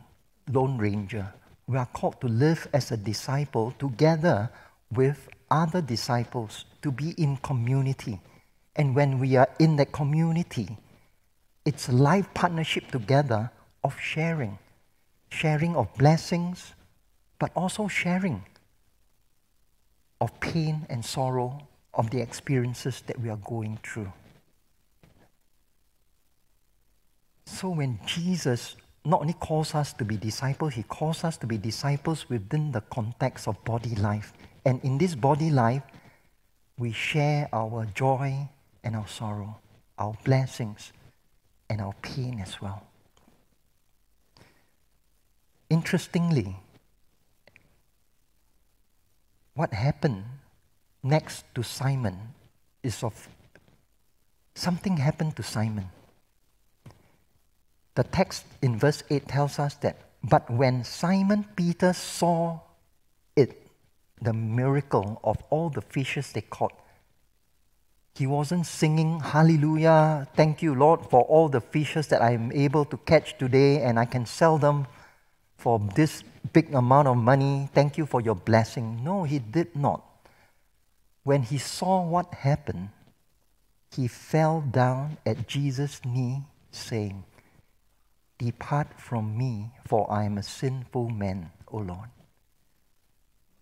lone ranger. We are called to live as a disciple together with other disciples, to be in community. And when we are in that community, it's a life partnership together of sharing. Sharing of blessings, but also sharing of pain and sorrow of the experiences that we are going through. So when Jesus not only calls us to be disciples, he calls us to be disciples within the context of body life. And in this body life, we share our joy and our sorrow, our blessings and our pain as well. Interestingly, what happened next to Simon is of something happened to Simon. The text in verse eight tells us that, but when Simon Peter saw it, the miracle of all the fishes they caught, he wasn't singing, hallelujah, thank you Lord for all the fishes that I'm able to catch today and I can sell them for this big amount of money, thank you for your blessing. No, he did not. When he saw what happened, he fell down at Jesus' knee, saying, depart from me, for I am a sinful man, O Lord.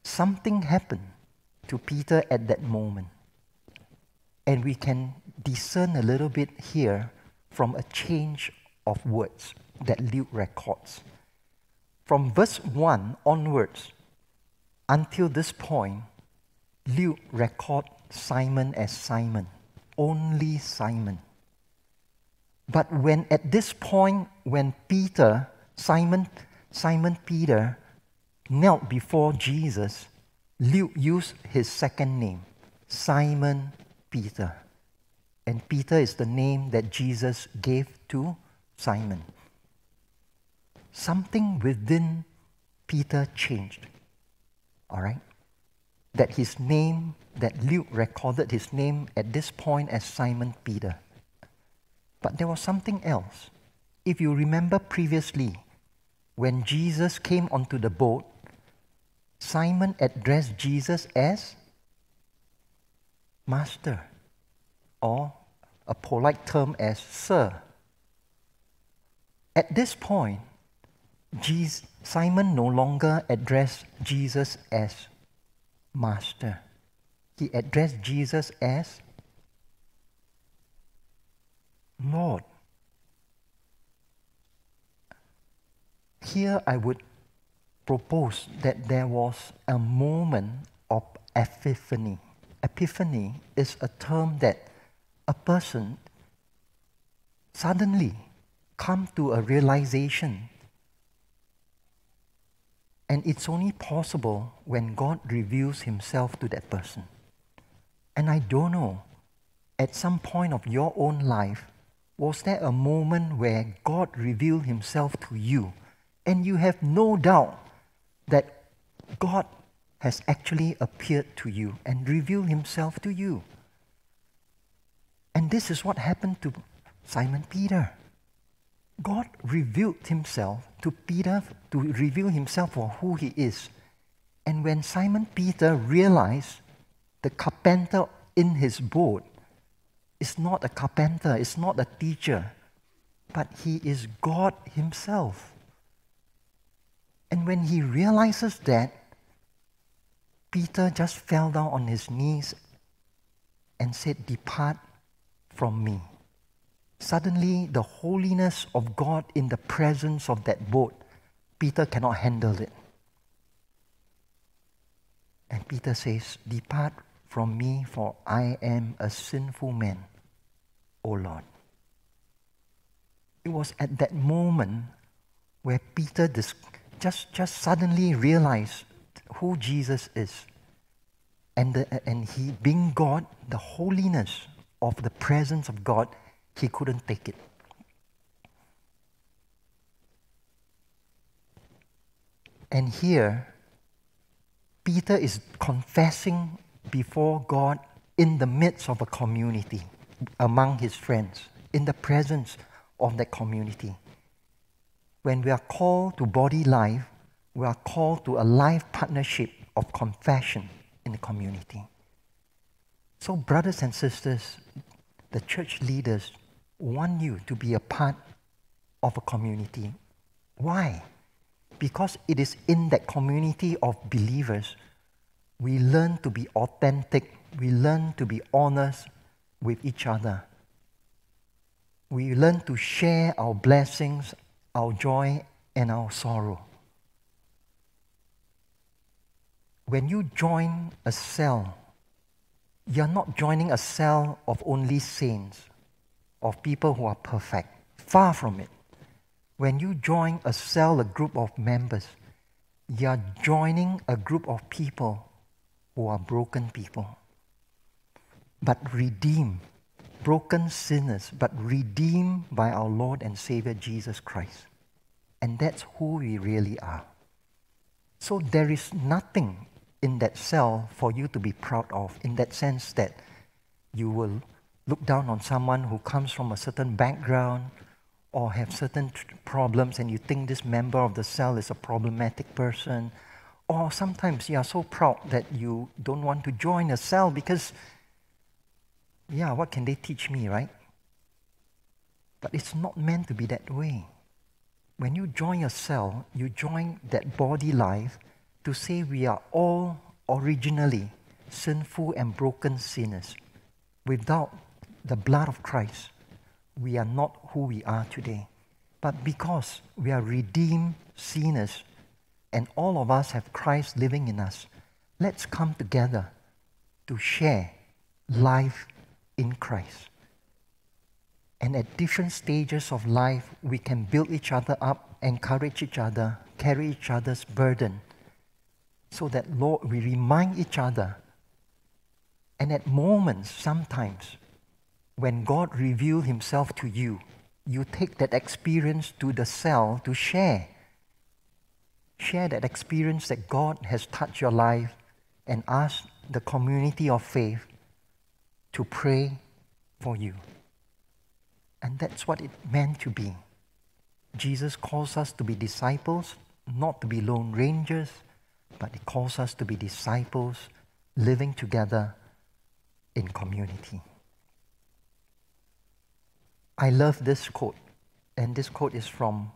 Something happened to Peter at that moment. And we can discern a little bit here from a change of words that Luke records. From verse one onwards, until this point, Luke records Simon as Simon, only Simon. But when at this point, when Peter, Simon, Simon Peter knelt before Jesus, Luke used his second name, Simon Peter. And Peter is the name that Jesus gave to Simon. Something within Peter changed, all right? That his name, that Luke recorded his name at this point as Simon Peter. But there was something else. If you remember previously, when Jesus came onto the boat, Simon addressed Jesus as Master, or a polite term as Sir. At this point, Jesus, Simon no longer addressed Jesus as Master. He addressed Jesus as Lord. Here I would propose that there was a moment of epiphany. Epiphany is a term that a person suddenly comes to a realization, and it's only possible when God reveals himself to that person. And I don't know, at some point of your own life, was there a moment where God revealed himself to you, and you have no doubt that God has actually appeared to you and revealed himself to you? And this is what happened to Simon Peter. God revealed himself to Peter, to reveal himself for who he is. And when Simon Peter realized the carpenter in his boat is not a carpenter, is not a teacher, but he is God himself. And when he realizes that, Peter just fell down on his knees and said, depart from me. Suddenly, the holiness of God in the presence of that boat, Peter cannot handle it. And Peter says, depart from me, for I am a sinful man, O Lord. It was at that moment where Peter just, just suddenly realized who Jesus is. And, the, and he, being God, the holiness of the presence of God, he couldn't take it. And here, Peter is confessing before God in the midst of a community, among his friends, in the presence of that community. When we are called to body life, we are called to a life partnership of confession in the community. So brothers and sisters, the church leaders want you to be a part of a community. Why? Because it is in that community of believers we learn to be authentic, we learn to be honest with each other. We learn to share our blessings, our joy, and our sorrow. When you join a cell, you're not joining a cell of only saints, of people who are perfect. Far from it. When you join a cell, a group of members, you're joining a group of people who are broken people, but redeemed, broken sinners, but redeemed by our Lord and Savior Jesus Christ. And that's who we really are. So there is nothing in that cell for you to be proud of, in that sense that you will look down on someone who comes from a certain background or have certain problems, and you think this member of the cell is a problematic person. Or sometimes you are so proud that you don't want to join a cell because, yeah, what can they teach me, right? But it's not meant to be that way. When you join a cell, you join that body life to say we are all originally sinful and broken sinners. Without the blood of Christ, we are not who we are today. But because we are redeemed sinners, and all of us have Christ living in us, let's come together to share life in Christ. And at different stages of life, we can build each other up, encourage each other, carry each other's burden, so that, Lord, we remind each other. And at moments, sometimes, when God reveals himself to you, you take that experience to the cell to share. Share that experience that God has touched your life, and ask the community of faith to pray for you. And that's what it meant to be. Jesus calls us to be disciples, not to be lone rangers, but he calls us to be disciples living together in community. I love this quote, and this quote is from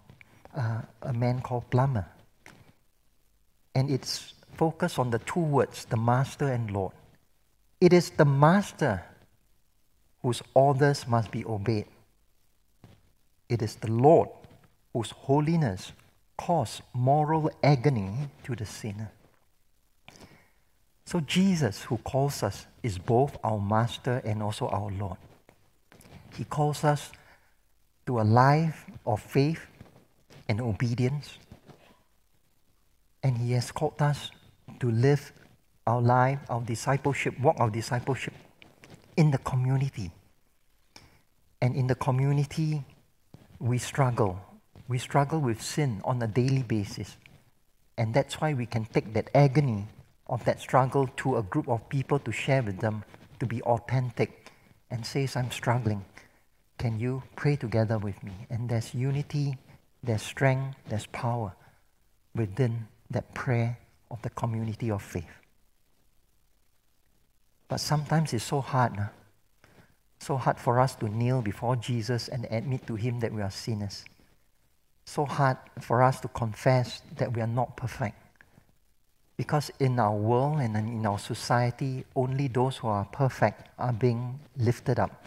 uh, a man called Plummer. And it's focused on the two words, the Master and Lord. It is the Master whose orders must be obeyed. It is the Lord whose holiness caused moral agony to the sinner. So Jesus, who calls us, is both our Master and also our Lord. He calls us to a life of faith and obedience. And he has called us to live our life, our discipleship, walk our discipleship in the community. And in the community, we struggle. We struggle with sin on a daily basis. And that's why we can take that agony of that struggle to a group of people to share with them, to be authentic, and says, I'm struggling. Can you pray together with me? And there's unity, there's strength, there's power within that prayer of the community of faith. But sometimes it's so hard, huh? So hard for us to kneel before Jesus and admit to him that we are sinners. So hard for us to confess that we are not perfect. Because in our world and in our society, only those who are perfect are being lifted up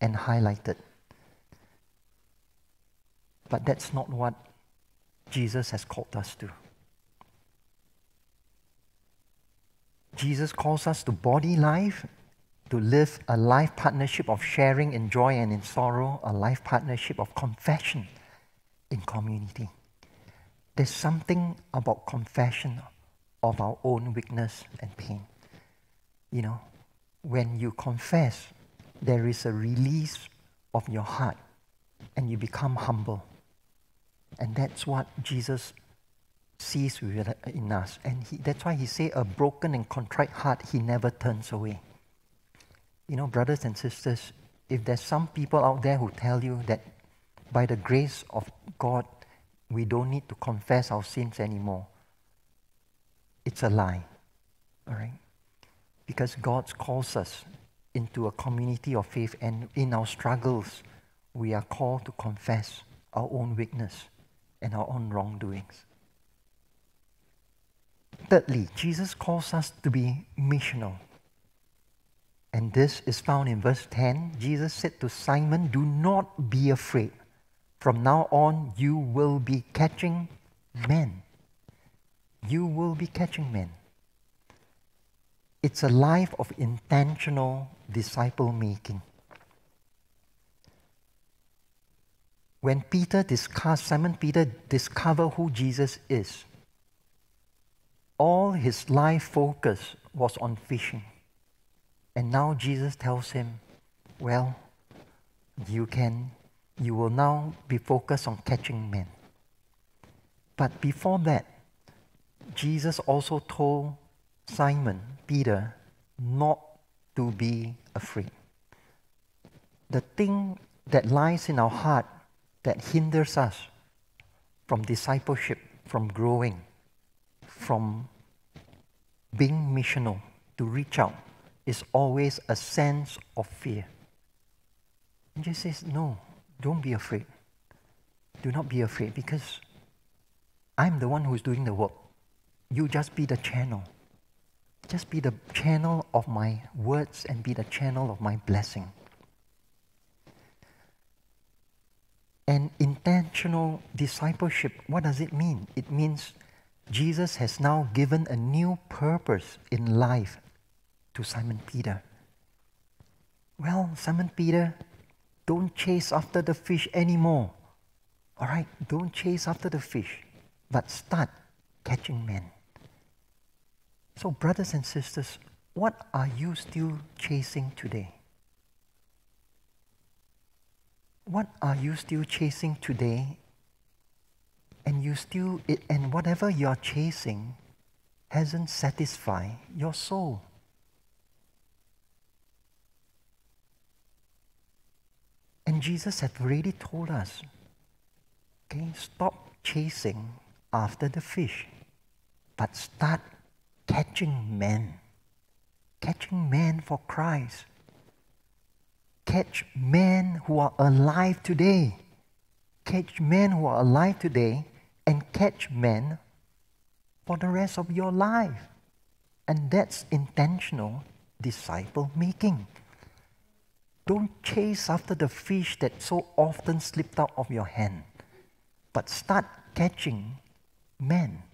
and highlighted. But that's not what Jesus has called us to. Jesus calls us to body life, to live a life partnership of sharing in joy and in sorrow, a life partnership of confession in community. There's something about confession of our own weakness and pain. You know, when you confess there is a release of your heart and you become humble. And that's what Jesus sees in us. And he, that's why he said, a broken and contrite heart he never turns away. You know, brothers and sisters, if there's some people out there who tell you that by the grace of God, we don't need to confess our sins anymore, it's a lie, all right? Because God calls us into a community of faith, and in our struggles, we are called to confess our own weakness and our own wrongdoings. Thirdly, Jesus calls us to be missional. And this is found in verse ten. Jesus said to Simon, "Do not be afraid. From now on, you will be catching men." You will be catching men. It's a life of intentional disciple-making. When Peter discussed, Simon Peter discovered who Jesus is, all his life focus was on fishing. And now Jesus tells him, well, you can, you will now be focused on catching men. But before that, Jesus also told Simon Peter not to be afraid. The thing that lies in our heart that hinders us from discipleship, from growing, from being missional to reach out, is always a sense of fear. And Jesus says, no, don't be afraid. Do not be afraid, because I'm the one who's doing the work. You just be the channel. Just be the channel of my words and be the channel of my blessing. And intentional discipleship, what does it mean? It means Jesus has now given a new purpose in life to Simon Peter. Well, Simon Peter, don't chase after the fish anymore. All right, don't chase after the fish, but start catching men. So brothers and sisters, what are you still chasing today? What are you still chasing today? And you still, and whatever you are chasing hasn't satisfied your soul. And Jesus has already told us, okay, stop chasing after the fish, but start catching men, catching men for Christ. Catch men who are alive today. Catch men who are alive today and catch men for the rest of your life. And that's intentional disciple making. Don't chase after the fish that so often slipped out of your hand, but start catching men.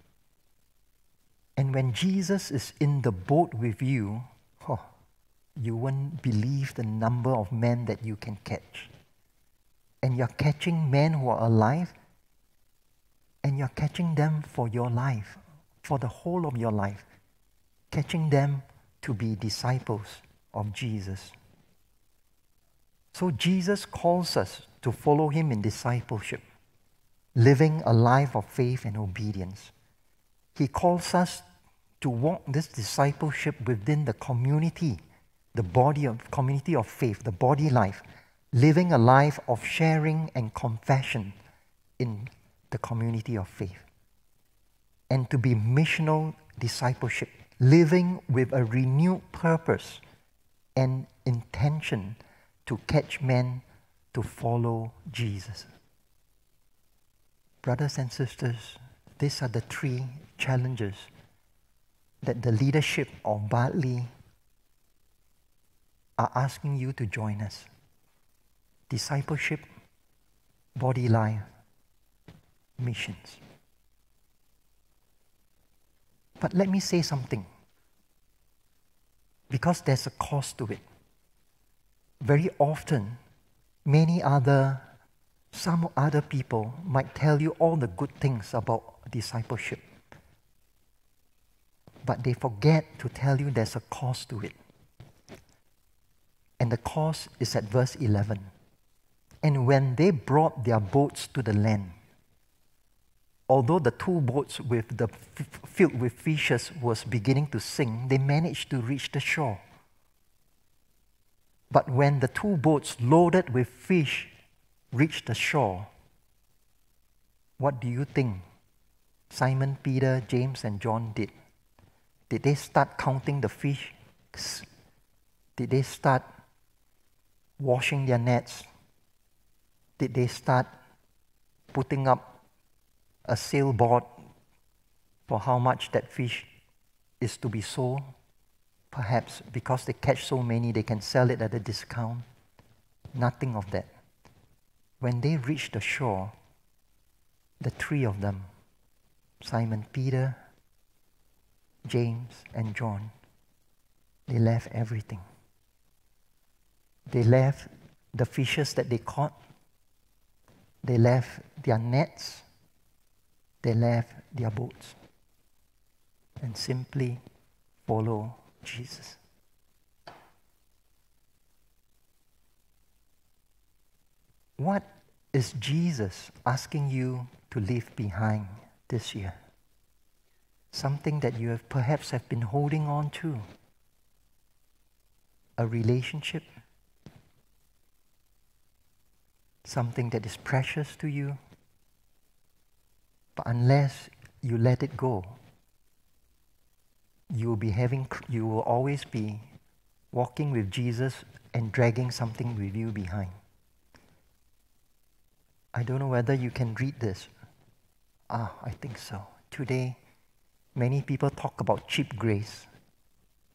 And when Jesus is in the boat with you, oh, you won't believe the number of men that you can catch. And you're catching men who are alive, and you're catching them for your life, for the whole of your life, catching them to be disciples of Jesus. So Jesus calls us to follow him in discipleship, living a life of faith and obedience. He calls us to walk this discipleship within the community, the body of community of faith, the body life, living a life of sharing and confession in the community of faith. And to be missional discipleship, living with a renewed purpose and intention to catch men to follow Jesus. Brothers and sisters, these are the three challenges that the leadership of Bartley are asking you to join us. Discipleship, body life, missions. But let me say something, because there's a cost to it. Very often, many other, some other people might tell you all the good things about discipleship, but they forget to tell you there's a cost to it. and the cause is at verse eleven. And when they brought their boats to the land, although the two boats with the f filled with fishes was beginning to sink, they managed to reach the shore. But when the two boats loaded with fish reached the shore, what do you think Simon, Peter, James, and John did? Did they start counting the fish? Did they start washing their nets? Did they start putting up a sailboard for how much that fish is to be sold? Perhaps because they catch so many, they can sell it at a discount. Nothing of that. When they reached the shore, the three of them, Simon, Peter, James, and John, they left everything. They left the fishes that they caught. They left their nets. They left their boats and simply follow Jesus. What is Jesus asking you to leave behind this year? Something that you have perhaps have been holding on to. A relationship, something that is precious to you, but unless you let it go, you will be having, you will always be walking with Jesus and dragging something with you behind. I don't know whether you can read this. Ah, I think so. Today, many people talk about cheap grace.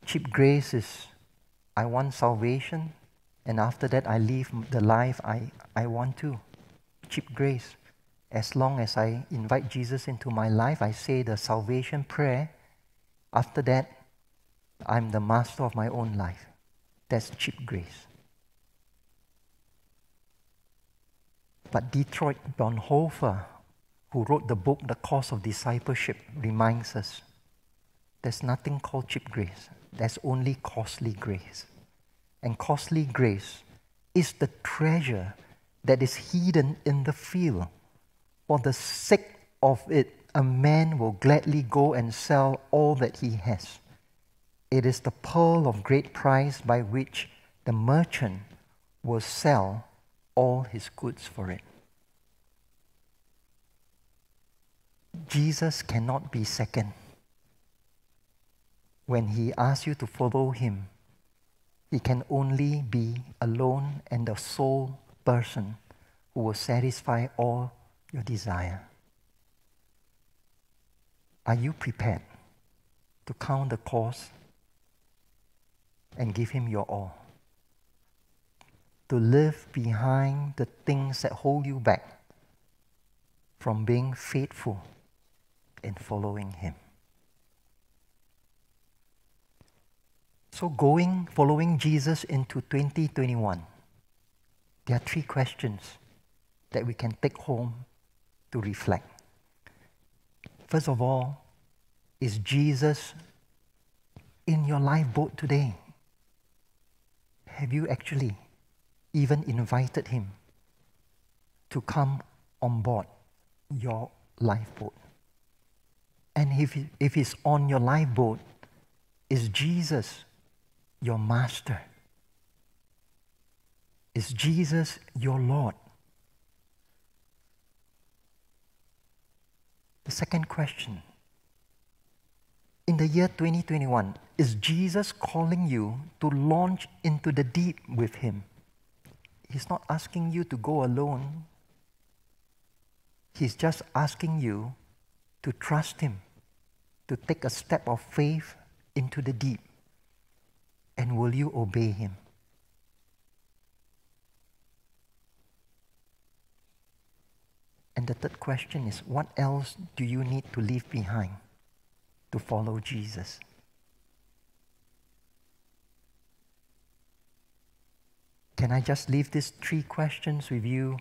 Cheap grace is, I want salvation, and after that I live the life I, I want to. Cheap grace. As long as I invite Jesus into my life, I say the salvation prayer. After that, I'm the master of my own life. That's cheap grace. But Dietrich Bonhoeffer, who wrote the book The Cost of Discipleship, reminds us there's nothing called cheap grace. There's only costly grace. And costly grace is the treasure that is hidden in the field. For the sake of it, a man will gladly go and sell all that he has. It is the pearl of great price by which the merchant will sell all his goods for it. Jesus cannot be second. When he asks you to follow him, he can only be alone and the sole person who will satisfy all your desire. Are you prepared to count the cost and give him your all? To leave behind the things that hold you back from being faithful in following him. So going, following Jesus into twenty twenty-one, there are three questions that we can take home to reflect. First of all, is Jesus in your lifeboat today? Have you actually even invited him to come on board your lifeboat? And if, if he's on your lifeboat, is Jesus your master? Is Jesus your Lord? The second question, in the year twenty twenty-one, is Jesus calling you to launch into the deep with him? He's not asking you to go alone. He's just asking you to trust him, to take a step of faith into the deep. And will you obey him? And the third question is, what else do you need to leave behind to follow Jesus? Can I just leave these three questions with you?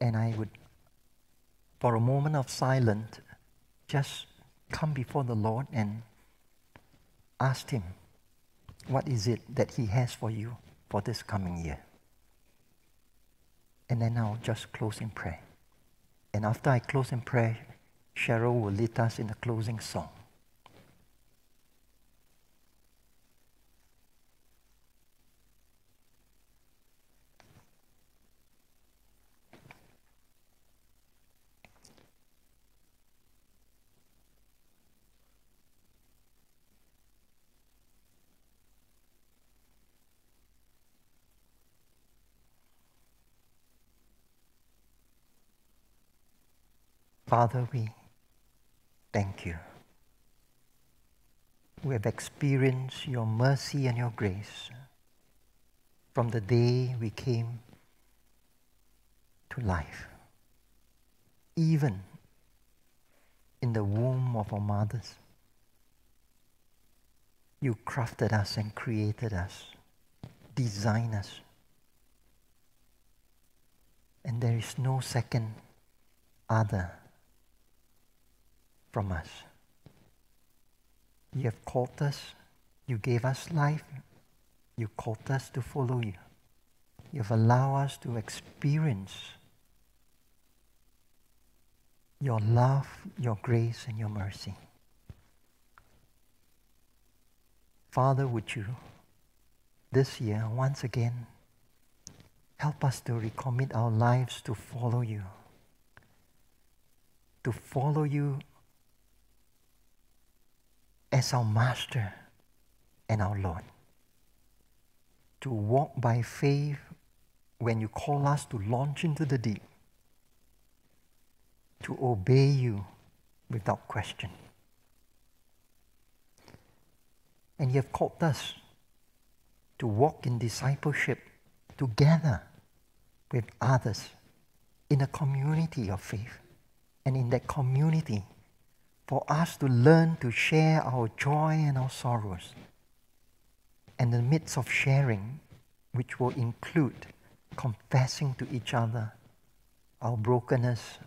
And I would, for a moment of silence, just come before the Lord and ask him, what is it that he has for you for this coming year. And then I'll just close in prayer. And after I close in prayer, Cheryl will lead us in the closing song. Father, we thank you. We have experienced your mercy and your grace from the day we came to life, even in the womb of our mothers. You crafted us and created us, designed us, and there is no second other from us. You have called us, you gave us life, you called us to follow you. You have allowed us to experience your love, your grace, and your mercy. Father, would you this year once again help us to recommit our lives to follow you, to follow you as our Master and our Lord, to walk by faith when you call us to launch into the deep, to obey you without question. And you have called us to walk in discipleship together with others in a community of faith, and in that community for us to learn to share our joy and our sorrows, and the midst of sharing, which will include confessing to each other our brokenness,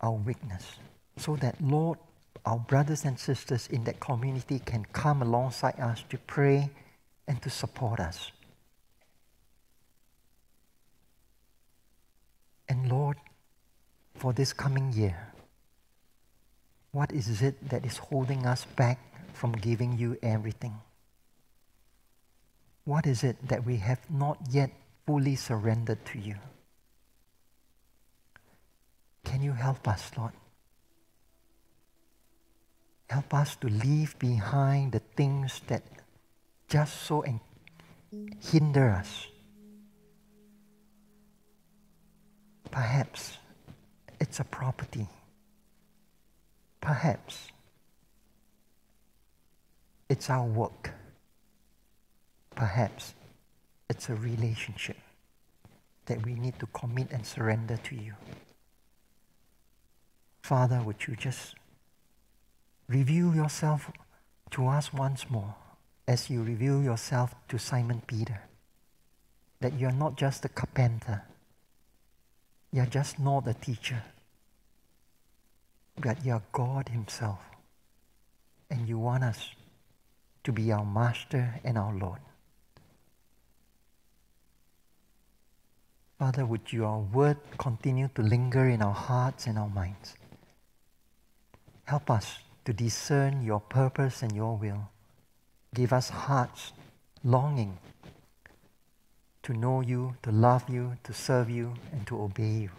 our weakness, so that, Lord, our brothers and sisters in that community can come alongside us to pray and to support us. And Lord, for this coming year, what is it that is holding us back from giving you everything? What is it that we have not yet fully surrendered to you? Can you help us, Lord? Help us to leave behind the things that just so hinder us. Perhaps it's a property. Perhaps it's our work. Perhaps it's a relationship that we need to commit and surrender to you. Father, would you just reveal yourself to us once more as you reveal yourself to Simon Peter, that you're not just a carpenter, you're just not a teacher, but you are God himself, and you want us to be our Master and our Lord. Father, would your word continue to linger in our hearts and our minds. Help us to discern your purpose and your will. Give us hearts longing to know you, to love you, to serve you, and to obey you.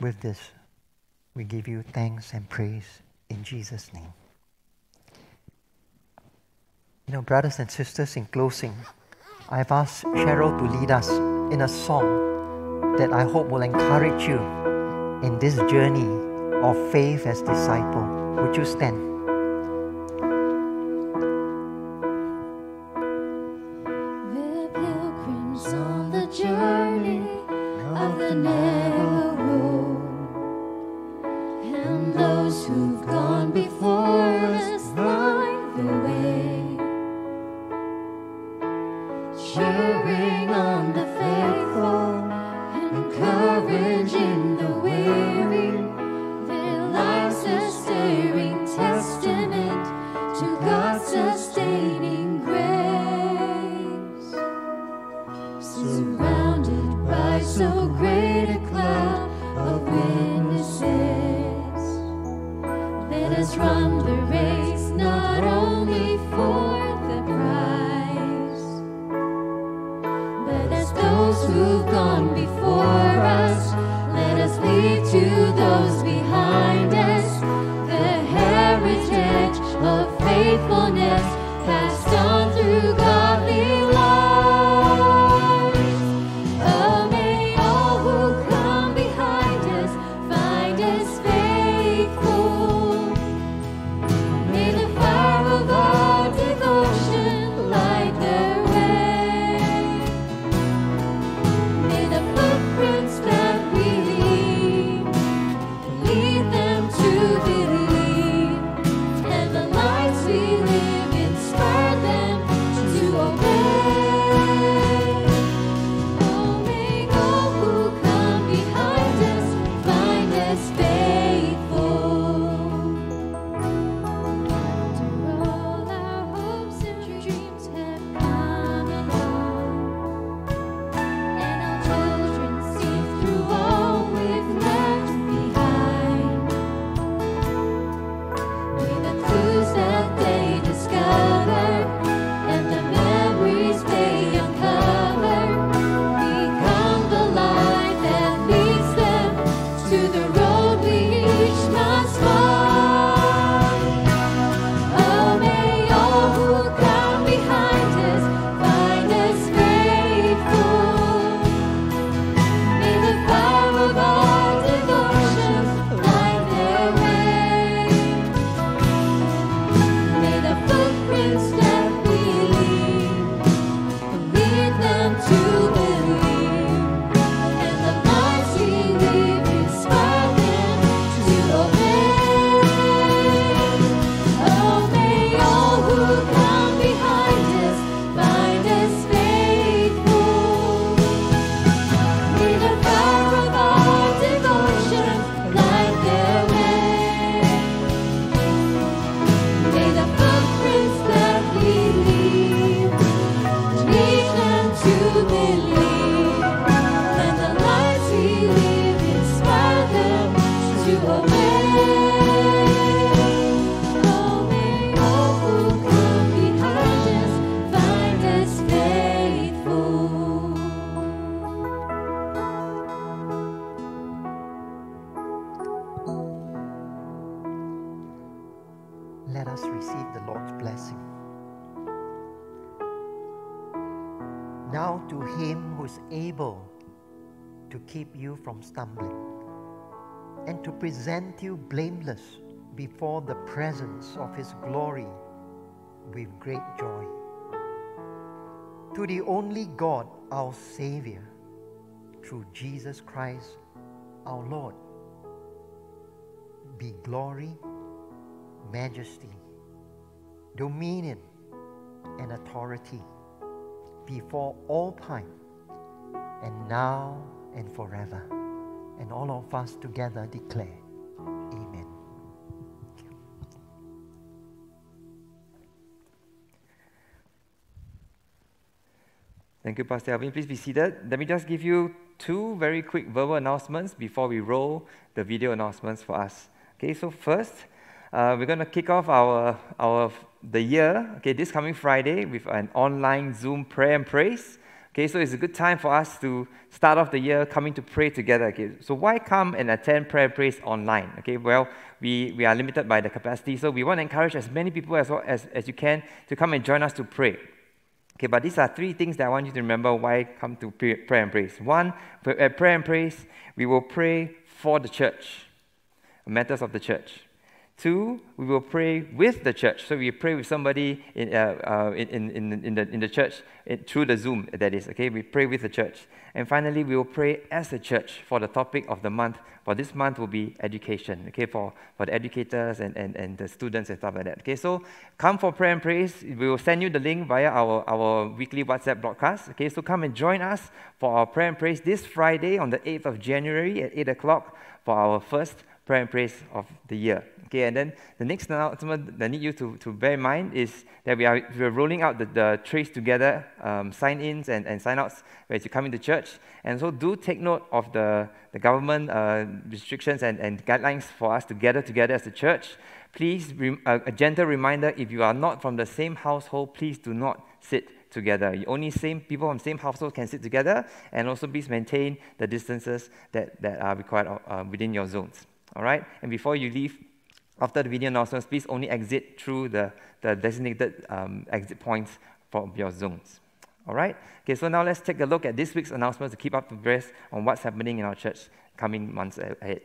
With this, we give you thanks and praise in Jesus' name. You know, brothers and sisters, in closing, I've asked Cheryl to lead us in a song that I hope will encourage you in this journey of faith as disciple. Would you stand? Sustaining grace. surrounded by so great a cloud of witnesses. Let us run the race, not only for the prize, but as those who've gone before us, let us lead to those behind us the heritage of faithfulness passed on through godly love. From stumbling and to present you blameless before the presence of his glory with great joy. To the only God, our Savior, through Jesus Christ, our Lord, be glory, majesty, dominion, and authority before all time and now and forever. And all of us together declare, Amen. Thank you, Pastor Alvin. Please be seated. Let me just give you two very quick verbal announcements before we roll the video announcements for us. Okay, so first, uh, we're going to kick off our, our the year, okay, this coming Friday with an online Zoom prayer and praise. Okay, so it's a good time for us to start off the year coming to pray together. Okay, so why come and attend prayer and praise online? Okay, well, we, we are limited by the capacity, so we want to encourage as many people as, well as, as you can to come and join us to pray. Okay, but these are three things that I want you to remember why come to pray, prayer and praise. One, at prayer and praise, we will pray for the church, matters of the church. Two, we will pray with the church. So we pray with somebody in, uh, uh, in, in, in, the, in the church, it, through the Zoom, that is, okay? We pray with the church. And finally, we will pray as a church for the topic of the month. For this month will be education, okay? For, for the educators and, and, and the students and stuff like that, okay? So come for prayer and praise. We will send you the link via our, our weekly WhatsApp broadcast, okay? So come and join us for our prayer and praise this Friday on the eighth of January at eight o'clock for our first prayer and praise of the year. Okay, and then the next announcement that I need you to, to bear in mind is that we are, we are rolling out the, the Trace Together um, sign-ins and, and sign-outs as you come into church. And so do take note of the, the government uh, restrictions and, and guidelines for us to gather together as a church. Please, re uh, a gentle reminder, if you are not from the same household, please do not sit together. You only same people from the same household can sit together, and also please maintain the distances that, that are required uh, within your zones. All right? And before you leave, after the video announcements, please only exit through the, the designated um, exit points from your zones. All right? Okay, so now let's take a look at this week's announcements to keep up to progress on what's happening in our church coming months ahead.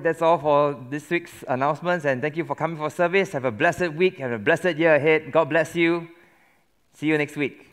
That's all for this week's announcements, and thank you for coming for service. Have a blessed week. Have a blessed year ahead. God bless you. See you next week.